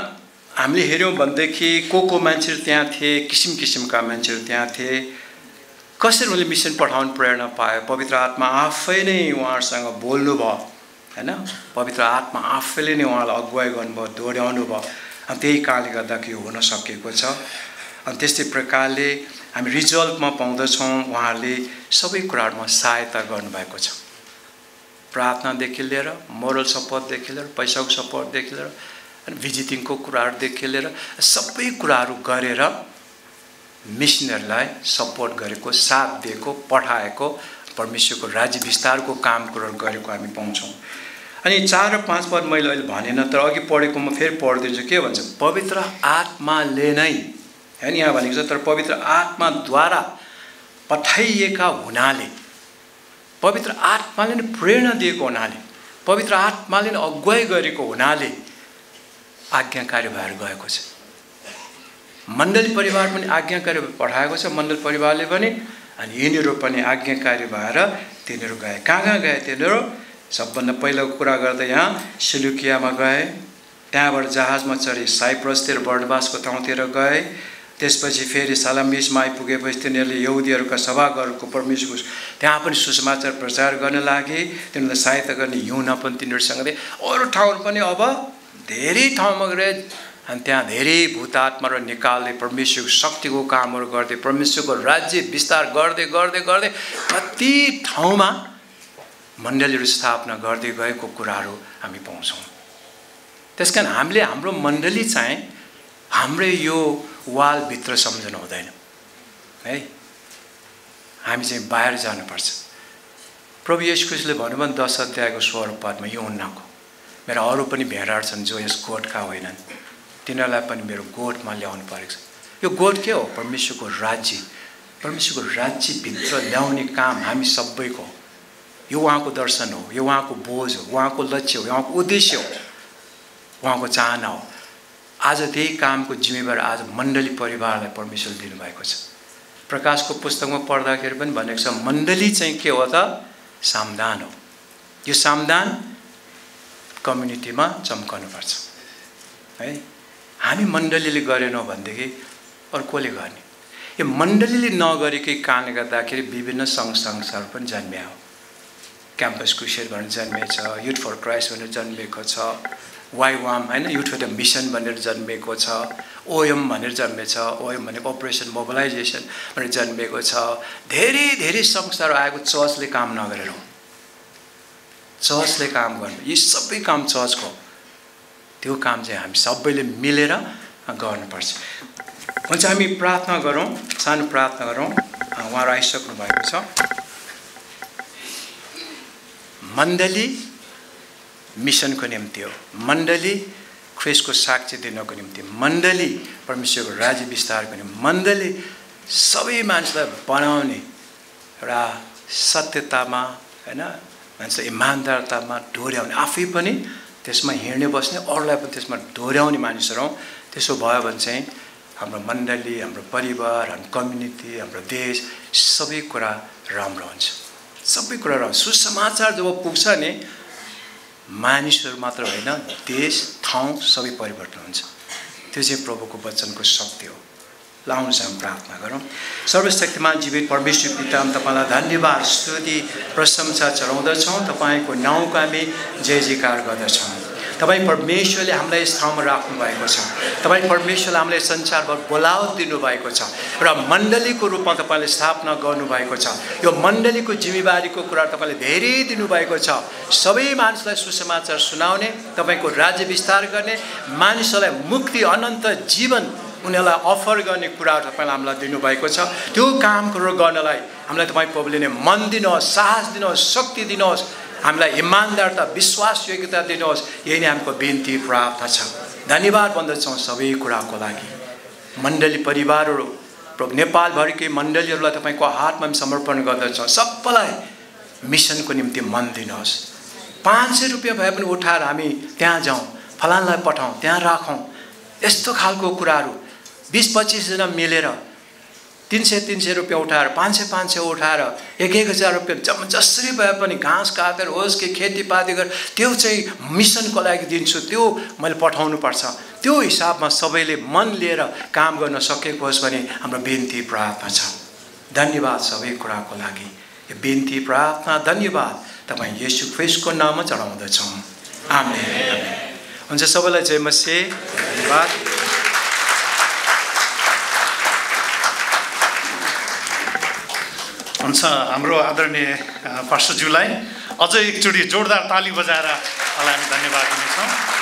हामीले हेऱ्यौँ भनेदेखि को मान्छेहरू त्यहाँ थिए, किसिम किसिमका मान्छेहरू त्यहाँ थिए, कसरी उनले मिसन पठाउन प्रेरणा पायो। पवित्र आत्मा आफै नै उहाँहरूसँग बोल्नुभयो, हैन? पवित्र आत्मा आफैले नै उहाँलाई अगुवाई गर्नुभयो, डोर्याउनु भयो। अनि त्यही कारणले गर्दा यो हुन सकेको छ। अनि त्यस्तै प्रकारले हामी रिजल्टमा पाउँदछौँ उहाँहरूले सबै कुराहरूमा सहायता गर्नुभएको छ, प्रार्थनादेखि लिएर, मोरल सपोर्टदेखि लिएर, पैसाको सपोर्टदेखि लिएर, अनि भिजिटिङको कुराहरूदेखि लिएर सबै कुराहरू गरेर मिसनरीलाई सपोर्ट गरेको, साथ दिएको, पठाएको, परमेश्वरको राज्य विस्तारको काम कुराहरू गरेको हामी पाउँछौँ। अनि 4 र 5 पद मैले अहिले भनेन, तर अघि पढेको म फेरि पढिदिन्छु। के भन्छ? पवित्र आत्माले नै, हैन, यहाँ भनेको छ तर पवित्र आत्माद्वारा पठाइएका हुनाले, पवित्र आत्माले नै प्रेरणा दिएको हुनाले, पवित्र आत्माले नै अगुवाई गरेको हुनाले आज्ञाकारी भएर गएको छ। मण्डली परिवार पनि आज्ञाकारी पठाएको छ, मण्डल परिवारले पनि, अनि यिनीहरू पनि आज्ञाकारी भएर तिनीहरू गए। कहाँ गए तिनीहरू? सबभन्दा पहिलोको कुरा गर्दा यहाँ सिलुकियामा गए, त्यहाँबाट जहाजमा चढी साइप्रसतिर बर्नबासको ठाउँतिर गए, त्यसपछि फेरि सालामिसमा आइपुगेपछि तिनीहरूले यहुदीहरूका सभाघरको परमेश्वरको त्यहाँ पनि सुसमाचार प्रचार गर्न लागे। तिनीहरूलाई सहायता गर्ने युना पनि तिनीहरूसँगै, अरू ठाउँहरू पनि अब धेरै ठाउँमा गएर And त्यहाँ धेरै भूतात्माहरु निकाल्दै परमेश्वरको शक्तिको कामहरु गर्दै परमेश्वरको राज्य विस्तार गर्दै गर्दै गर्दै कति ठाउँमा मण्डलीहरु स्थापना गर्दै गएको कुराहरु हामी पाउँछौं। त्यसकारण हामीले हाम्रो मण्डली चाहिँ हाम्रो यो वाल भित्र सम्झनु हुँदैन है, हामी चाहिँ बाहिर जानुपर्छ। प्रभु येशू ख्रिस्टले भन्नुभयो 10 अध्यायको 16 पदमा यो उन्नाको मेरा अरु पनि भेडाहरू छन् जो यस गोठका होइनन्, तिनीहरूलाई पनि मेरो गोठमा ल्याउनु परेको छ। यो गोठ के हो? परमेश्वरको राज्य। परमेश्वरको राज्यभित्र ल्याउने काम हामी सबैको हो। यो उहाँको दर्शन हो, यो उहाँको बोझ हो, उहाँको लक्ष्य हो, उहाँको उद्देश्य हो, उहाँको चाहना हो। आज त्यही कामको जिम्मेवार आज मण्डली परिवारलाई परमेश्वरले दिनुभएको छ। प्रकाशको पुस्तकमा पढ्दाखेरि पनि भनेको छ मण्डली चाहिँ के हो त? सामदान हो। यो सामदान कम्युनिटीमा चम्कनुपर्छ है। हामी मण्डलीले गरेनौँ भनेदेखि अरू कसले गर्ने? यो मण्डलीले नगरेकै कारणले गर्दाखेरि विभिन्न सङ्घ संस्थाहरू पनि जन्मिया हो। क्याम्पस क्रुसेड भनेर जन्मेछ, युथ फर क्राइस्ट भनेर जन्मेको छ, YWAM हैन युथ फर द मिसन भनेर जन्मेको छ, OM भनेर जन्मेछ, OM भनेको अपरेसन मोबिलाइजेसन भनेर जन्मेको छ। धेरै धेरै संस्थाहरू आएको चर्चले काम नगरेर हो। चर्चले काम गर्नु, यी सबै काम चर्चको हो। त्यो काम चाहिँ हामी सबैले मिलेर गर्नुपर्छ। हुन्छ, हामी प्रार्थना गरौँ, सानो प्रार्थना गरौँ। उहाँहरू आइसक्नु भएको छ। मण्डली मिसनको निम्ति हो, मण्डली ख्रिस्टको साक्ष्य दिनको निम्ति, मण्डली परमेश्वरको राज्य विस्तारको निम्ति, मण्डली सबै मान्छेलाई बनाउने एउटा सत्यतामा हैन मान्छे इमानदारतामा डोर्याउने, आफै पनि त्यसमा हिँड्ने बस्ने, अरूलाई पनि त्यसमा डोर्याउने मानिसहरू हौ। त्यसो भयो भने चाहिँ हाम्रो मण्डली, हाम्रो परिवार, हाम्रो कम्युनिटी, हाम्रो देश सबै कुरा राम्रो हुन्छ, सबै कुरा राम्रो। सुसमाचार जब पुग्छ नि मानिसहरू मात्र होइन, देश ठाउँ सबै परिवर्तन हुन्छ। त्यो चाहिँ प्रभुको वचनको शक्ति हो। लाउनुहोस् हामी प्रार्थना गरौँ। सर्वशक्तिमान जीवित परमेश्वर पिता, तपाईँलाई धन्यवाद स्तुति प्रशंसा चढाउँदछौँ। तपाईँको नाउँको हामी जय जयकार गर्दछौँ। तपाईँ परमेश्वरले हामीलाई यस ठाउँमा राख्नुभएको छ। तपाईँ परमेश्वरले हामीलाई संसारभर बोलाउ दिनुभएको छ र मण्डलीको रूपमा तपाईँले स्थापना गर्नुभएको छ। यो मण्डलीको जिम्मेवारीको कुरा तपाईँले धेरै दिनुभएको छ। सबै मानिसलाई सुसमाचार सुनाउने, तपाईँको राज्य विस्तार गर्ने, मानिसहरूलाई मुक्ति अनन्त जीवन उनीहरूलाई अफर गर्ने कुराहरू तपाईँले हामीलाई दिनुभएको छ। त्यो कामहरू गर्नलाई हामीलाई तपाईँ प्रभुले नै मन दिनुहोस्, साहस दिनुहोस्, शक्ति दिनुहोस्, हामीलाई इमानदारता विश्वासयोग्यता दिनुहोस्। यही नै हाम्रो बिन्ती प्रार्थना छ। धन्यवाद भन्दछौँ सबै कुराको लागि। मण्डली परिवारहरू प्रभु नेपालभरिकै मण्डलीहरूलाई तपाईँको हातमा समर्पण गर्दछौँ। सबैलाई मिसनको निम्ति मन दिनुहोस्। 500 रुपियाँ भए पनि उठाएर हामी त्यहाँ जाउँ, फलानलाई पठाउँ, त्यहाँ राखौँ, यस्तो खालको कुराहरू। 20-25 जना मिलेर 300-300 रुपियाँ उठाएर, 500-500 उठाएर, 1000 रुपियाँ जम्मा जसरी भए पनि घाँस काटेर होस् कि खेतीपाती गरेर त्यो चाहिँ मिसनको लागि दिन्छु, त्यो मैले पठाउनुपर्छ। त्यो हिसाबमा सबैले मन लिएर काम गर्न सकेको होस् भने हाम्रो बिन्ती प्रार्थना छ। धन्यवाद सबै कुराको लागि। यो बिन्ती प्रार्थना धन्यवाद तपाईँ येशू ख्रिस्टको नाममा चढाउँदछौँ। आमेन। हुन्छ, सबैलाई जय मसी। धन्यवाद। हुन्छ, हाम्रो आदरणीय पास्टरज्यूलाई अझै एकचोटि जोरदार ताली बजाएर हामी धन्यवाद दिन्छौँ।